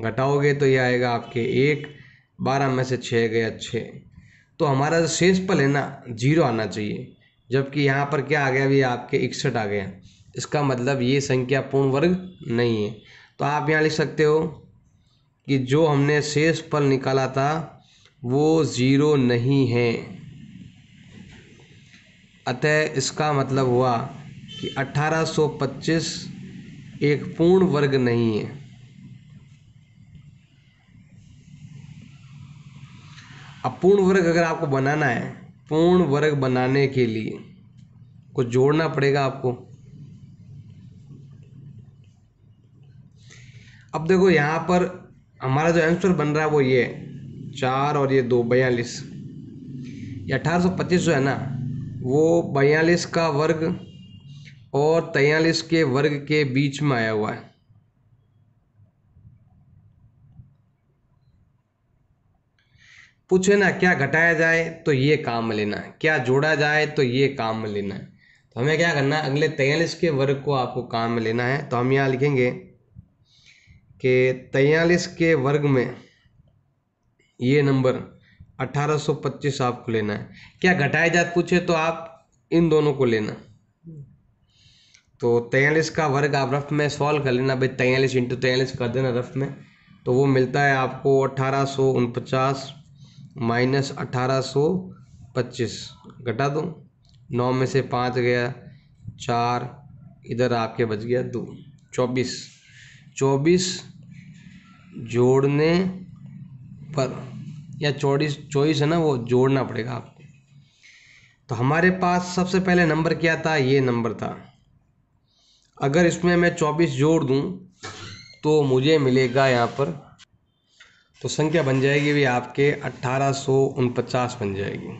घटाओगे तो ये आएगा आपके एक, बारह में से छः गया छः। तो हमारा जो शेष पल है ना जीरो आना चाहिए, जबकि यहाँ पर क्या आ गया भाई आपके इकसठ आ गया, इसका मतलब ये संख्या पूर्ण वर्ग नहीं है। तो आप यहाँ लिख सकते हो कि जो हमने शेष पल निकाला था वो ज़ीरो नहीं है, अतः इसका मतलब हुआ कि अठारह सौ पच्चीस एक पूर्ण वर्ग नहीं है। अब पूर्ण वर्ग अगर आपको बनाना है, पूर्ण वर्ग बनाने के लिए कुछ जोड़ना पड़ेगा आपको। अब देखो यहाँ पर हमारा जो आंसर बन रहा है वो ये चार और ये दो बयालीस, ये अठारह सौ पच्चीस जो है ना वो बयालीस का वर्ग और तैंतालीस के वर्ग के बीच में आया हुआ है। पूछे ना क्या घटाया जाए तो ये काम लेना है, क्या जोड़ा जाए तो ये काम लेना है। तो हमें क्या करना है, अगले तैंतालीस के वर्ग को आपको काम लेना है। तो हम यहाँ लिखेंगे कि तैंतालीस के वर्ग में ये नंबर अठारह सौ पच्चीस आपको लेना है। क्या घटाया जाए पूछे तो आप इन दोनों को लेना, तो तैंतालीस का वर्ग आप रफ में सॉल्व कर लेना भाई, तैंतालीस इंटू तैंतालीस कर देना रफ में, तो वो मिलता है आपको अठारह सौ उनपचास माइनस अठारह सौ पच्चीस। घटा दो, नौ में से पाँच गया चार, इधर आपके बच गया दो, चौबीस। चौबीस जोड़ने पर या चौबीस चौबीस है ना वो जोड़ना पड़ेगा आपको। तो हमारे पास सबसे पहले नंबर क्या था, ये नंबर था। अगर इसमें मैं चौबीस जोड़ दूं तो मुझे मिलेगा यहाँ पर, तो संख्या बन जाएगी भी आपके अट्ठारह सौ उनपचास बन जाएगी।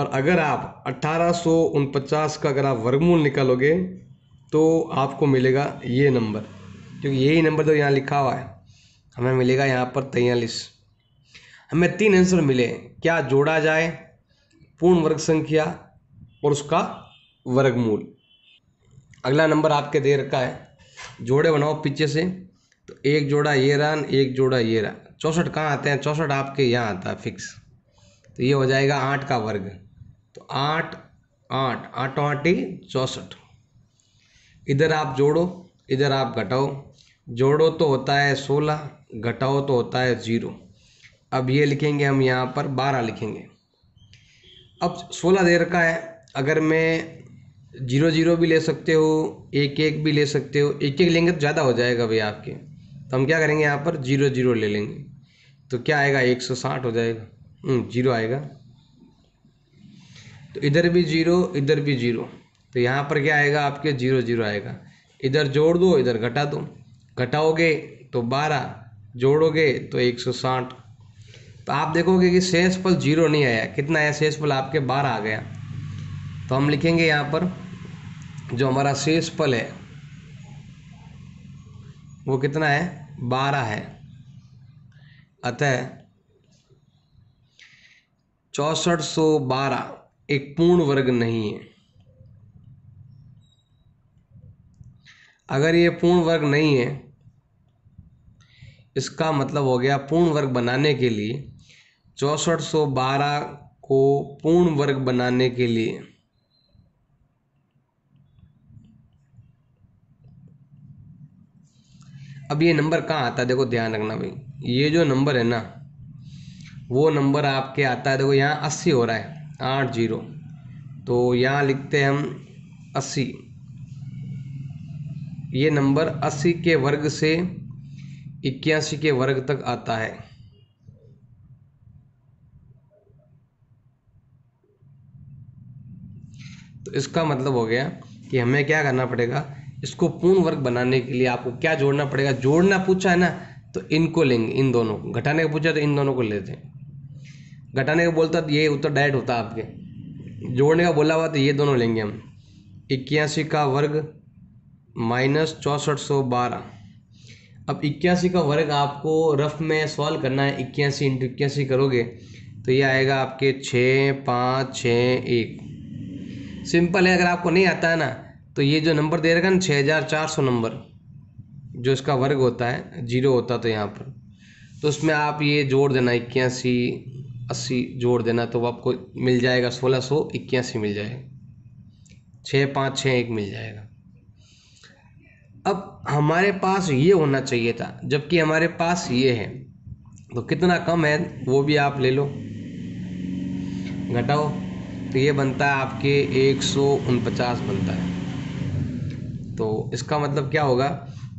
और अगर आप अट्ठारह सौ उनपचास का अगर आप वर्गमूल निकालोगे तो आपको मिलेगा ये नंबर, क्योंकि यही नंबर तो यहाँ लिखा हुआ है। हमें मिलेगा यहाँ पर तैंतालीस। हमें तीन आंसर मिले, क्या जोड़ा जाए, पूर्ण वर्ग संख्या और उसका वर्गमूल। अगला नंबर आपके दे रखा है, जोड़े बनाओ पीछे से, तो एक जोड़ा ये रहा, एक जोड़ा ये रहा। चौसठ कहाँ आते हैं? चौसठ आपके यहाँ आता है फिक्स। तो ये हो जाएगा आठ का वर्ग, तो आठ आठ आठ आठी चौसठ। इधर आप जोड़ो, इधर आप घटाओ। जोड़ो तो होता है सोलह, घटाओ तो होता है ज़ीरो। अब ये लिखेंगे हम यहाँ पर बारह लिखेंगे। अब सोलह दे रखा है, अगर मैं जीरो जीरो भी ले सकते हो, एक एक भी ले सकते हो। एक एक लेंगे तो ज़्यादा हो जाएगा भाई आपके, तो हम क्या करेंगे यहाँ पर जीरो जीरो ले लेंगे। तो क्या आएगा? एक सौ साठ हो जाएगा, जीरो आएगा। तो इधर भी जीरो, इधर भी जीरो, तो यहाँ पर क्या आएगा आपके? जीरो जीरो आएगा। इधर जोड़ दो, इधर घटा दो। घटाओगे तो बारह, जोड़ोगे तो एक सौ साठ। तो आप देखोगे कि शेष पल जीरो नहीं आया। कितना आया शेष पल आपके? बारह आ गया। तो हम लिखेंगे यहाँ पर जो हमारा शेष पल है वो कितना है? बारह है। अतः चौसठ सौ बारह एक पूर्ण वर्ग नहीं है। अगर ये पूर्ण वर्ग नहीं है, इसका मतलब हो गया पूर्ण वर्ग बनाने के लिए चौसठ सौ बारह को पूर्ण वर्ग बनाने के लिए अब ये नंबर कहाँ आता है? देखो ध्यान रखना भाई, ये जो नंबर है ना वो नंबर आपके आता है। देखो यहाँ अस्सी हो रहा है, आठ जीरो, तो यहाँ लिखते हैं हम अस्सी। ये नंबर अस्सी के वर्ग से इक्यासी के वर्ग तक आता है। तो इसका मतलब हो गया कि हमें क्या करना पड़ेगा? इसको पूर्ण वर्ग बनाने के लिए आपको क्या जोड़ना पड़ेगा? जोड़ना पूछा है ना तो इनको लेंगे, इन दोनों को। घटाने को पूछा तो इन दोनों को लेते हैं। घटाने को बोलता तो ये उत्तर डायरेक्ट होता आपके। जोड़ने का बोला हुआ तो ये दोनों लेंगे हम। इक्यासी का वर्ग माइनस चौसठ सौ बारह। अब इक्यासी का वर्ग आपको रफ में सॉल्व करना है। इक्यासी इंटू इक्यासी करोगे तो ये आएगा आपके छः पाँच छः एक। सिंपल है, अगर आपको नहीं आता है ना तो ये जो नंबर दे रखा है ना छः हज़ार चार सौ नंबर, जो इसका वर्ग होता है, जीरो होता तो यहाँ पर, तो उसमें आप ये जोड़ देना, इक्यासी अस्सी जोड़ देना, तो आपको मिल जाएगा सोलह सौ इक्यासी मिल जाएगा, छः पाँच छः एक मिल जाएगा। अब हमारे पास ये होना चाहिए था, जबकि हमारे पास ये है, तो कितना कम है वो भी आप ले लो, घटाओ, तो ये बनता है आपके एक सौ उनपचास बनता है। तो इसका मतलब क्या होगा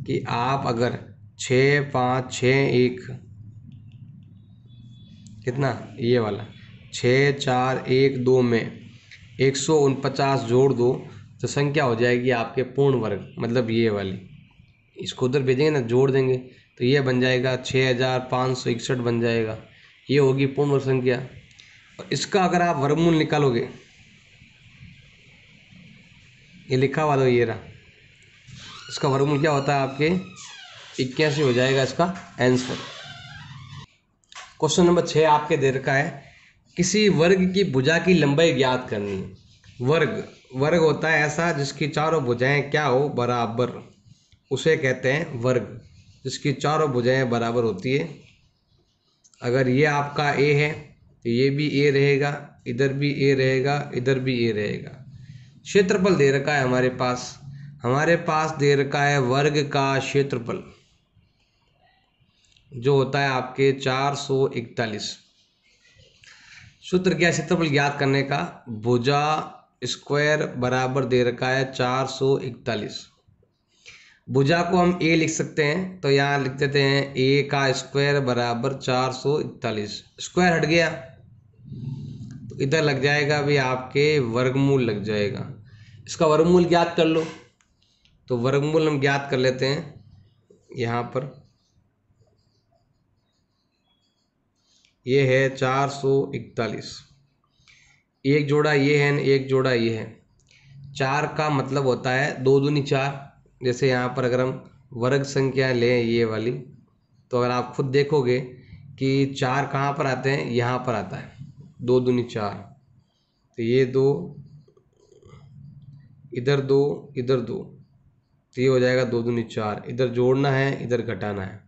कि आप अगर छः पाँच छः एक, कितना ये वाला छः चार एक दो में एक सौ उनपचास जोड़ दो तो संख्या हो जाएगी आपके पूर्ण वर्ग, मतलब ये वाली। इसको उधर भेजेंगे ना, जोड़ देंगे, तो ये बन जाएगा छः हज़ार पाँच सौ इकसठ बन जाएगा। ये होगी पूर्ण वर्ग संख्या। और इसका अगर आप वर्गमूल निकालोगे, ये लिखा हुआ दो, ये रहा, इसका वर्गमूल क्या होता है आपके? इक्यासी हो जाएगा इसका आंसर। क्वेश्चन नंबर छः आपके दे रखा है, किसी वर्ग की भुजा की लंबाई ज्ञात करनी है। वर्ग वर्ग होता है ऐसा जिसकी चारों भुजाएं क्या हो? बराबर, उसे कहते हैं वर्ग, जिसकी चारों भुजाएं बराबर होती है। अगर ये आपका ए है तो ये भी ए रहेगा, इधर भी ए रहेगा, इधर भी ए रहेगा। क्षेत्रफल दे रखा है हमारे पास, हमारे पास दे रखा है वर्ग का क्षेत्रफल जो होता है आपके चार सौ इकतालीस। सूत्र क्या क्षेत्रफल ज्ञात करने का? भुजा स्क्वायर बराबर दे रखा है चार सौ इकतालीस। भुजा को हम ए लिख सकते हैं, तो यहाँ लिख देते हैं ए का स्क्वायर बराबर चार सौ इकतालीस। स्क्वायर हट गया तो इधर लग जाएगा भी आपके वर्गमूल लग जाएगा। इसका वर्गमूल ज्ञात कर लो, तो वर्गमूल हम ज्ञात कर लेते हैं यहाँ पर। ये है चार सौ इकतालीस, एक जोड़ा ये है न, एक जोड़ा ये है। चार का मतलब होता है दो दूनी चार। जैसे यहाँ पर अगर हम वर्ग संख्या लें ये वाली, तो अगर आप खुद देखोगे कि चार कहाँ पर आते हैं? यहाँ पर आता है, दो दूनी चार। तो ये दो इधर दो इधर दो, तो ये हो जाएगा दो दूनी चार। इधर जोड़ना है इधर घटाना है,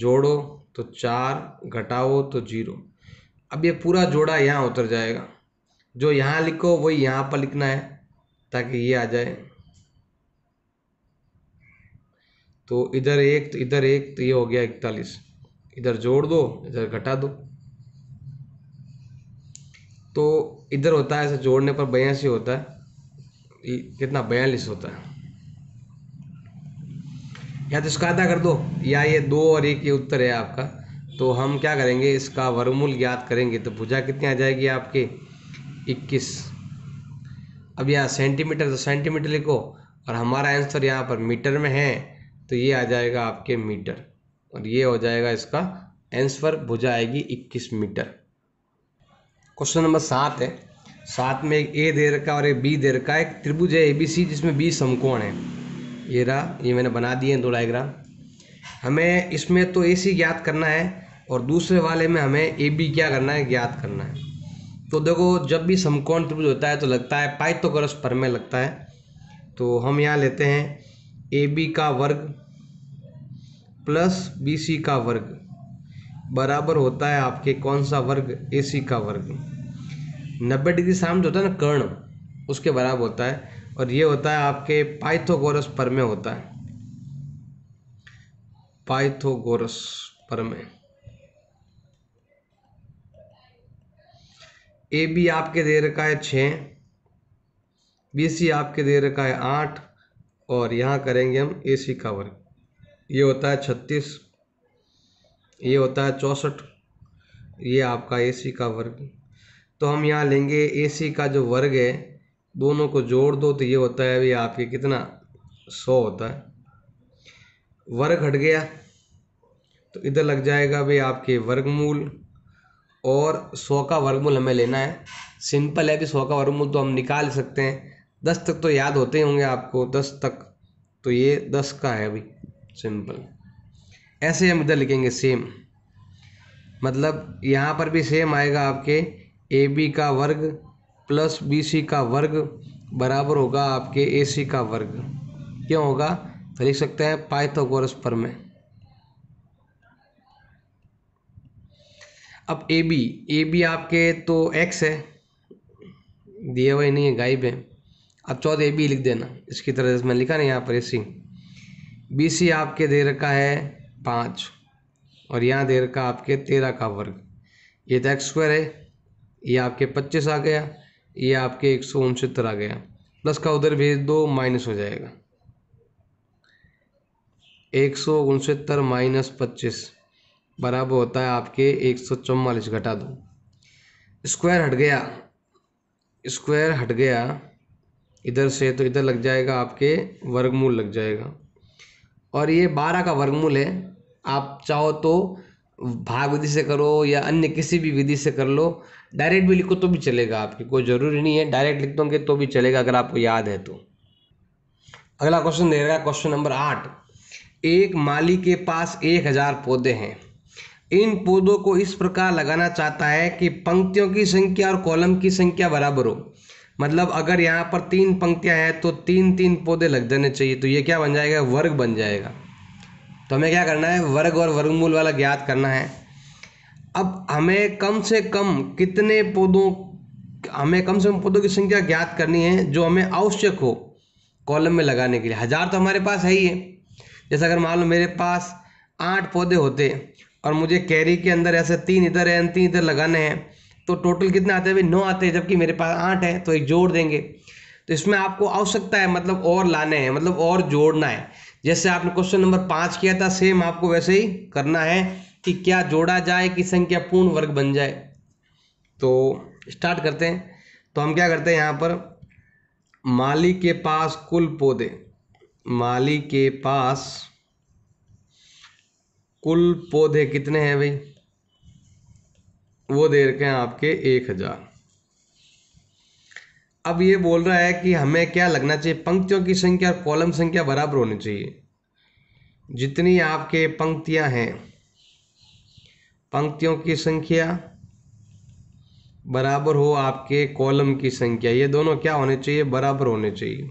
जोड़ो तो चार घटाओ तो जीरो। अब ये पूरा जोड़ा यहाँ उतर जाएगा, जो यहाँ लिखो वही यहाँ पर लिखना है ताकि ये आ जाए। तो इधर एक तो इधर एक, तो ये हो गया इकतालीस। इधर जोड़ दो इधर घटा दो, तो इधर होता है ऐसे जोड़ने पर बयासी होता है, कितना बयालीस होता है। या तो इसका आधा कर दो या ये दो और एक ये उत्तर है आपका। तो हम क्या करेंगे, इसका वर्गमूल ज्ञात करेंगे। तो भुजा कितनी आ जाएगी आपके इक्कीस। अब यहाँ सेंटीमीटर तो सेंटीमीटर लिखो, और हमारा आंसर यहाँ पर मीटर में है तो ये आ जाएगा आपके मीटर, और ये हो जाएगा इसका आंसर। भुजा आएगी इक्कीस मीटर। क्वेश्चन नंबर सात है। सात में एक ए दे रखा और एक बी दे रखा है। एक त्रिभुज है ए बी सी जिसमें बी समकोण है। ये रहा, ये मैंने बना दिए हैं दो डायग्राम। हमें इसमें तो ए सी ज्ञात करना है और दूसरे वाले में हमें ए बी क्या करना है, ज्ञात करना है। तो देखो जब भी समकोण त्रिभुज होता है तो लगता है पाइथागोरस प्रमेय लगता है। तो हम यहाँ लेते हैं ए बी का वर्ग प्लस बी सी का वर्ग बराबर होता है आपके कौन सा वर्ग, ए सी का वर्ग। नब्बे डिग्री सामने जो होता है ना कर्ण, उसके बराबर होता है, और ये होता है आपके पाइथागोरस प्रमेय होता है। पाइथागोरस प्रमेय। ए बी आपके दे रखा है छः, बी सी आपके दे रखा है आठ, और यहाँ करेंगे हम ए सी का वर्ग। ये होता है छत्तीस, ये होता है चौंसठ, ये आपका ए सी का वर्ग। तो हम यहाँ लेंगे ए सी का जो वर्ग है, दोनों को जोड़ दो तो ये होता है अभी आपके कितना सौ होता है। वर्ग हट गया तो इधर लग जाएगा भाई आपके वर्गमूल, और सौ का वर्गमूल हमें लेना है। सिंपल है कि सौ का वर्गमूल तो हम निकाल सकते हैं, दस तक तो याद होते होंगे आपको, दस तक। तो ये दस का है अभी सिंपल। ऐसे हम इधर लिखेंगे सेम, मतलब यहाँ पर भी सेम आएगा आपके ए बी का वर्ग प्लस बी सी का वर्ग बराबर होगा आपके ए सी का वर्ग। क्यों होगा तो लिख सकते हैं पाइथागोरस प्रमेय। अब ए बी ए बी आपके तो एक्स है, दिए हुए नहीं है, गायब है। अब चौदह ए बी लिख देना इसकी तरह मैंने लिखा नहीं यहाँ पर ए सी। बी सी आपके दे रखा है पाँच, और यहाँ दे रखा आपके तेरह का वर्ग। ये तो एक्स स्क्वायर है, ये आपके पच्चीस आ गया, ये आपके एक सौ उनसत्तर आ गया। प्लस का उधर भेज दो माइनस हो जाएगा, एक सौ उनसत्तर माइनस पच्चीस बराबर होता है आपके एक सौ चौवालीस। घटा दो, स्क्वायर हट गया, स्क्वायर हट गया इधर से, तो इधर लग जाएगा आपके वर्गमूल लग जाएगा। और ये बारह का वर्गमूल है, आप चाहो तो भाग विधि से करो या अन्य किसी भी विधि से कर लो, डायरेक्ट भी लिखो तो भी चलेगा, आपकी कोई ज़रूरी नहीं है। डायरेक्ट लिख दोगे तो भी चलेगा अगर आपको याद है तो। अगला क्वेश्चन दे रहा है क्वेश्चन नंबर आठ। एक माली के पास एक हज़ार पौधे हैं। इन पौधों को इस प्रकार लगाना चाहता है कि पंक्तियों की संख्या और कॉलम की संख्या बराबर हो। मतलब अगर यहाँ पर तीन पंक्तियाँ हैं तो तीन तीन पौधे लग देने चाहिए। तो ये क्या बन जाएगा, वर्ग बन जाएगा। तो हमें क्या करना है, वर्ग और वर्गमूल वाला ज्ञात करना है। अब हमें कम से कम कितने पौधों हमें कम से कम पौधों की संख्या ज्ञात करनी है जो हमें आवश्यक हो कॉलम में लगाने के लिए। हज़ार तो हमारे पास है ही है। जैसे अगर मान लो मेरे पास आठ पौधे होते और मुझे कैरी के अंदर ऐसे तीन इधर है तीन इधर लगाने हैं, तो टोटल कितने आते हैं भाई, नौ आते हैं। जबकि मेरे पास आठ है तो एक जोड़ देंगे। तो इसमें आपको आवश्यकता है मतलब और लाने हैं, मतलब और जोड़ना है। जैसे आपने क्वेश्चन नंबर पाँच किया था सेम आपको वैसे ही करना है कि क्या जोड़ा जाए कि संख्या पूर्ण वर्ग बन जाए। तो स्टार्ट करते हैं। तो हम क्या करते हैं यहाँ पर, माली के पास कुल पौधे, माली के पास कुल पौधे कितने हैं भाई, वो दे रखे हैं आपके एक हज़ार। अब ये बोल रहा है कि हमें क्या लगना चाहिए, पंक्तियों की संख्या और कॉलम संख्या बराबर होनी चाहिए। जितनी आपके पंक्तियां हैं, पंक्तियों की संख्या बराबर हो आपके कॉलम की संख्या। ये दोनों क्या होने चाहिए, बराबर होने चाहिए।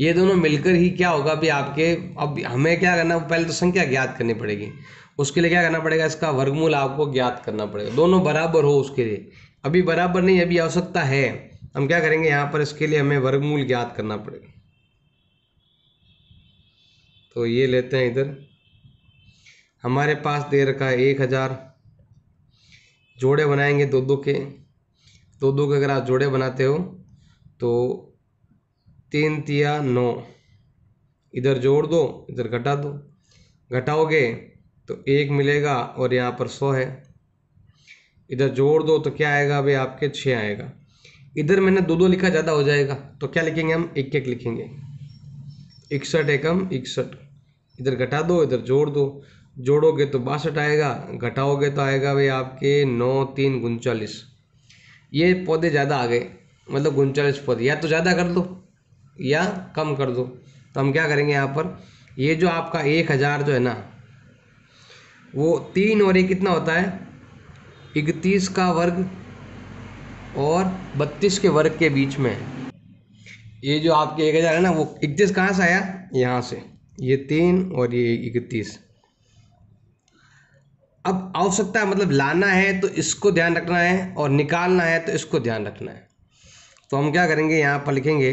ये दोनों मिलकर ही क्या होगा अभी आपके, अब हमें क्या करना, पहले तो संख्या ज्ञात करनी पड़ेगी, उसके लिए क्या करना पड़ेगा, इसका वर्गमूल आपको ज्ञात करना पड़ेगा, दोनों बराबर हो उसके लिए। अभी बराबर नहीं, अभी आवश्यकता है, हम क्या करेंगे यहाँ पर, इसके लिए हमें वर्गमूल ज्ञात करना पड़ेगा। तो ये लेते हैं, इधर हमारे पास दे रखा है एक हज़ार, जोड़े बनाएंगे दो दो के, दो दो के अगर आप जोड़े बनाते हो तो तीन तिया नौ, इधर जोड़ दो इधर घटा दो, घटाओगे तो एक मिलेगा और यहाँ पर सौ है, इधर जोड़ दो तो क्या आएगा भाई आपके, छः आएगा। इधर मैंने दो दो लिखा ज़्यादा हो जाएगा तो क्या लिखेंगे हम, एक एक लिखेंगे, इकसठ एकम इकसठ, इधर घटा दो इधर जोड़ दो, जोड़ोगे तो बासठ आएगा, घटाओगे तो आएगा भाई आपके नौ तीन उनचालीस। ये पौधे ज़्यादा आ गए, मतलब उनचालीस पौधे, या तो ज़्यादा कर दो या कम कर दो। तो हम क्या करेंगे यहाँ पर, ये जो आपका एक हज़ार जो है ना, वो तीन और एक कितना होता है, इकतीस का वर्ग और बत्तीस के वर्ग के बीच में। ये जो आपके एक हज़ार है ना, वो इकतीस कहाँ से आया, यहाँ से, ये तीन और ये इकतीस। अब आवश्यकता है मतलब लाना है तो इसको ध्यान रखना है और निकालना है तो इसको ध्यान रखना है। तो हम क्या करेंगे यहाँ पर लिखेंगे,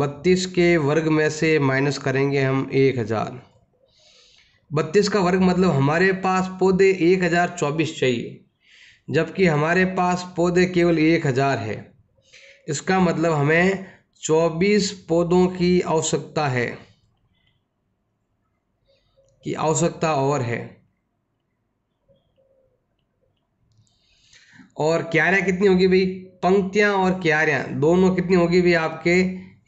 बत्तीस के वर्ग में से माइनस करेंगे हम एक हज़ार, बत्तीस का वर्ग मतलब हमारे पास पौधे एक हज़ार चौबीस चाहिए, जबकि हमारे पास पौधे केवल एक हज़ार है। इसका मतलब हमें चौबीस पौधों की आवश्यकता है, की आवश्यकता और है। और क्यारियाँ कितनी होगी भाई, पंक्तियाँ और क्यारियाँ दोनों कितनी होगी भाई आपके,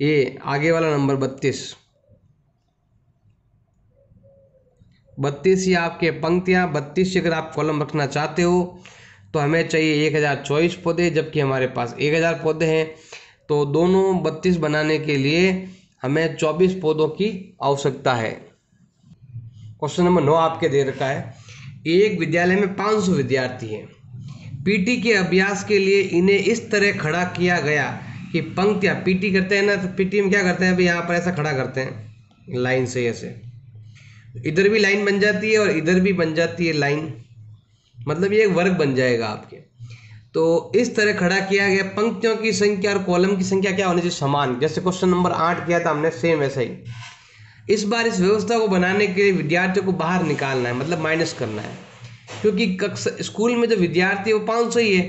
ये आगे वाला नंबर बत्तीस, बत्तीस ये आपके पंक्तियाँ, बत्तीस अगर आप कॉलम रखना चाहते हो तो हमें चाहिए एक हज़ार चौबीस पौधे, जबकि हमारे पास एक हज़ार पौधे हैं। तो दोनों बत्तीस बनाने के लिए हमें चौबीस पौधों की आवश्यकता है। क्वेश्चन नंबर नौ आपके दे रखा है, एक विद्यालय में पाँच सौ विद्यार्थी हैं, पीटी के अभ्यास के लिए इन्हें इस तरह खड़ा किया गया कि पंक्तियाँ, पीटी करते हैं ना तो पीटी में क्या करते हैं भाई, यहाँ पर ऐसा खड़ा करते हैं लाइन से, ऐसे इधर भी लाइन बन जाती है और इधर भी बन जाती है लाइन, मतलब ये एक वर्ग बन जाएगा आपके। तो इस तरह खड़ा किया गया, पंक्तियों की संख्या और कॉलम की संख्या क्या होनी चाहिए, समान। जैसे क्वेश्चन नंबर आठ किया था हमने, सेम ऐसा ही। इस बार इस व्यवस्था को बनाने के लिए विद्यार्थियों को बाहर निकालना है, मतलब माइनस करना है, क्योंकि कक्षा स्कूल में जो विद्यार्थी है वो पाँच सौ ही है।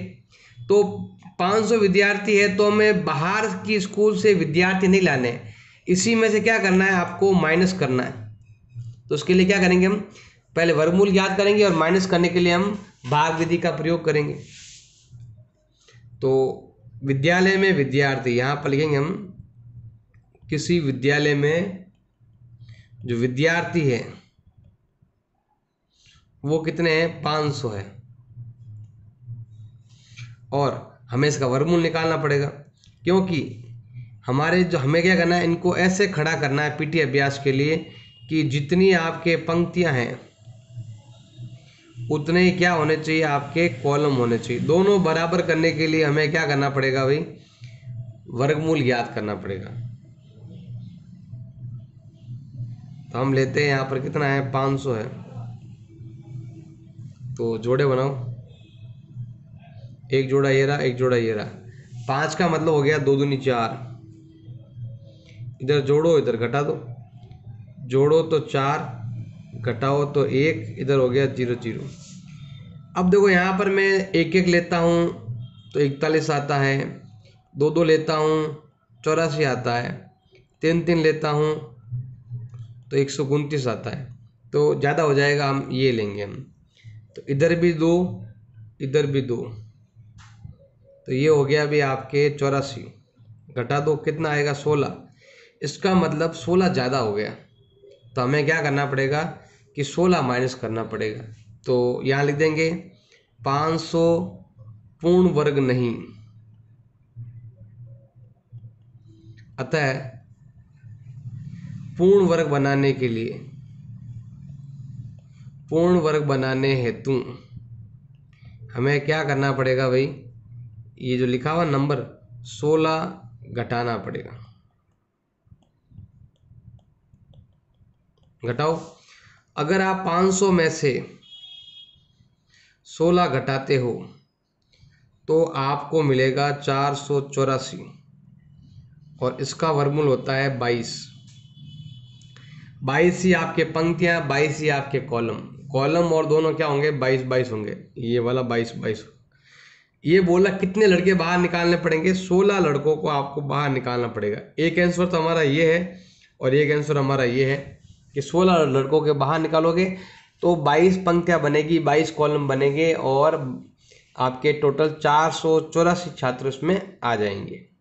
तो पाँच सौ विद्यार्थी है तो हमें बाहर की स्कूल से विद्यार्थी नहीं लाने, इसी में से क्या करना है आपको, माइनस करना है। तो उसके लिए क्या करेंगे हम, पहले वर्गमूल ज्ञात करेंगे और माइनस करने के लिए हम भाग विधि का प्रयोग करेंगे। तो विद्यालय में विद्यार्थी, यहाँ पर लिखेंगे हम, किसी विद्यालय में जो विद्यार्थी है वो कितने हैं, पाँच सौ है, और हमें इसका वर्गमूल निकालना पड़ेगा, क्योंकि हमारे जो, हमें क्या करना है, इनको ऐसे खड़ा करना है पीटी अभ्यास के लिए कि जितनी आपके पंक्तियां हैं उतने ही क्या होने चाहिए आपके, कॉलम होने चाहिए। दोनों बराबर करने के लिए हमें क्या करना पड़ेगा भाई, वर्गमूल ज्ञात करना पड़ेगा। तो हम लेते हैं यहाँ पर कितना है, पाँच सौ है, तो जोड़े बनाओ, एक जोड़ा ये रहा, एक जोड़ा ये रहा, पाँच का मतलब हो गया दो दूनी चार, इधर जोड़ो इधर घटा दो, जोड़ो तो चार, घटाओ तो एक, इधर हो गया जीरो जीरो। अब देखो यहाँ पर मैं एक एक लेता हूँ तो इकतालीस आता है, दो दो लेता हूँ चौरासी आता है, तीन तीन लेता हूँ तो एक सौ उनतीस आता है, तो ज़्यादा हो जाएगा, हम ये लेंगे हम। तो इधर भी दो इधर भी दो, तो ये हो गया अभी आपके चौरासी, घटा दो कितना आएगा सोलह, इसका मतलब सोलह ज़्यादा हो गया। तो हमें क्या करना पड़ेगा कि सोलह माइनस करना पड़ेगा। तो यहाँ लिख देंगे पाँच सौ पूर्ण वर्ग नहीं, अतः पूर्ण वर्ग बनाने के लिए, पूर्ण वर्ग बनाने हेतु हमें क्या करना पड़ेगा भाई, ये जो लिखा हुआ नंबर सोलह घटाना पड़ेगा। घटाओ, अगर आप पाँच सौ में से सोलह घटाते हो तो आपको मिलेगा चार सौ चौरासी और इसका वर्गमूल होता है बाईस। बाईस ही आपके पंक्तियाँ, बाईस ही आपके कॉलम, कॉलम और दोनों क्या होंगे बाईस बाईस होंगे, ये वाला बाईस बाईस। ये बोला कितने लड़के बाहर निकालने पड़ेंगे, सोलह लड़कों को आपको बाहर निकालना पड़ेगा। एक आंसर तो हमारा ये है और एक आंसर हमारा ये है कि सोलह लड़कों के बाहर निकालोगे तो बाईस पंक्तियाँ बनेगी, बाईस कॉलम बनेंगे और आपके टोटल चार सौ चौरासी छात्र इसमें आ जाएंगे।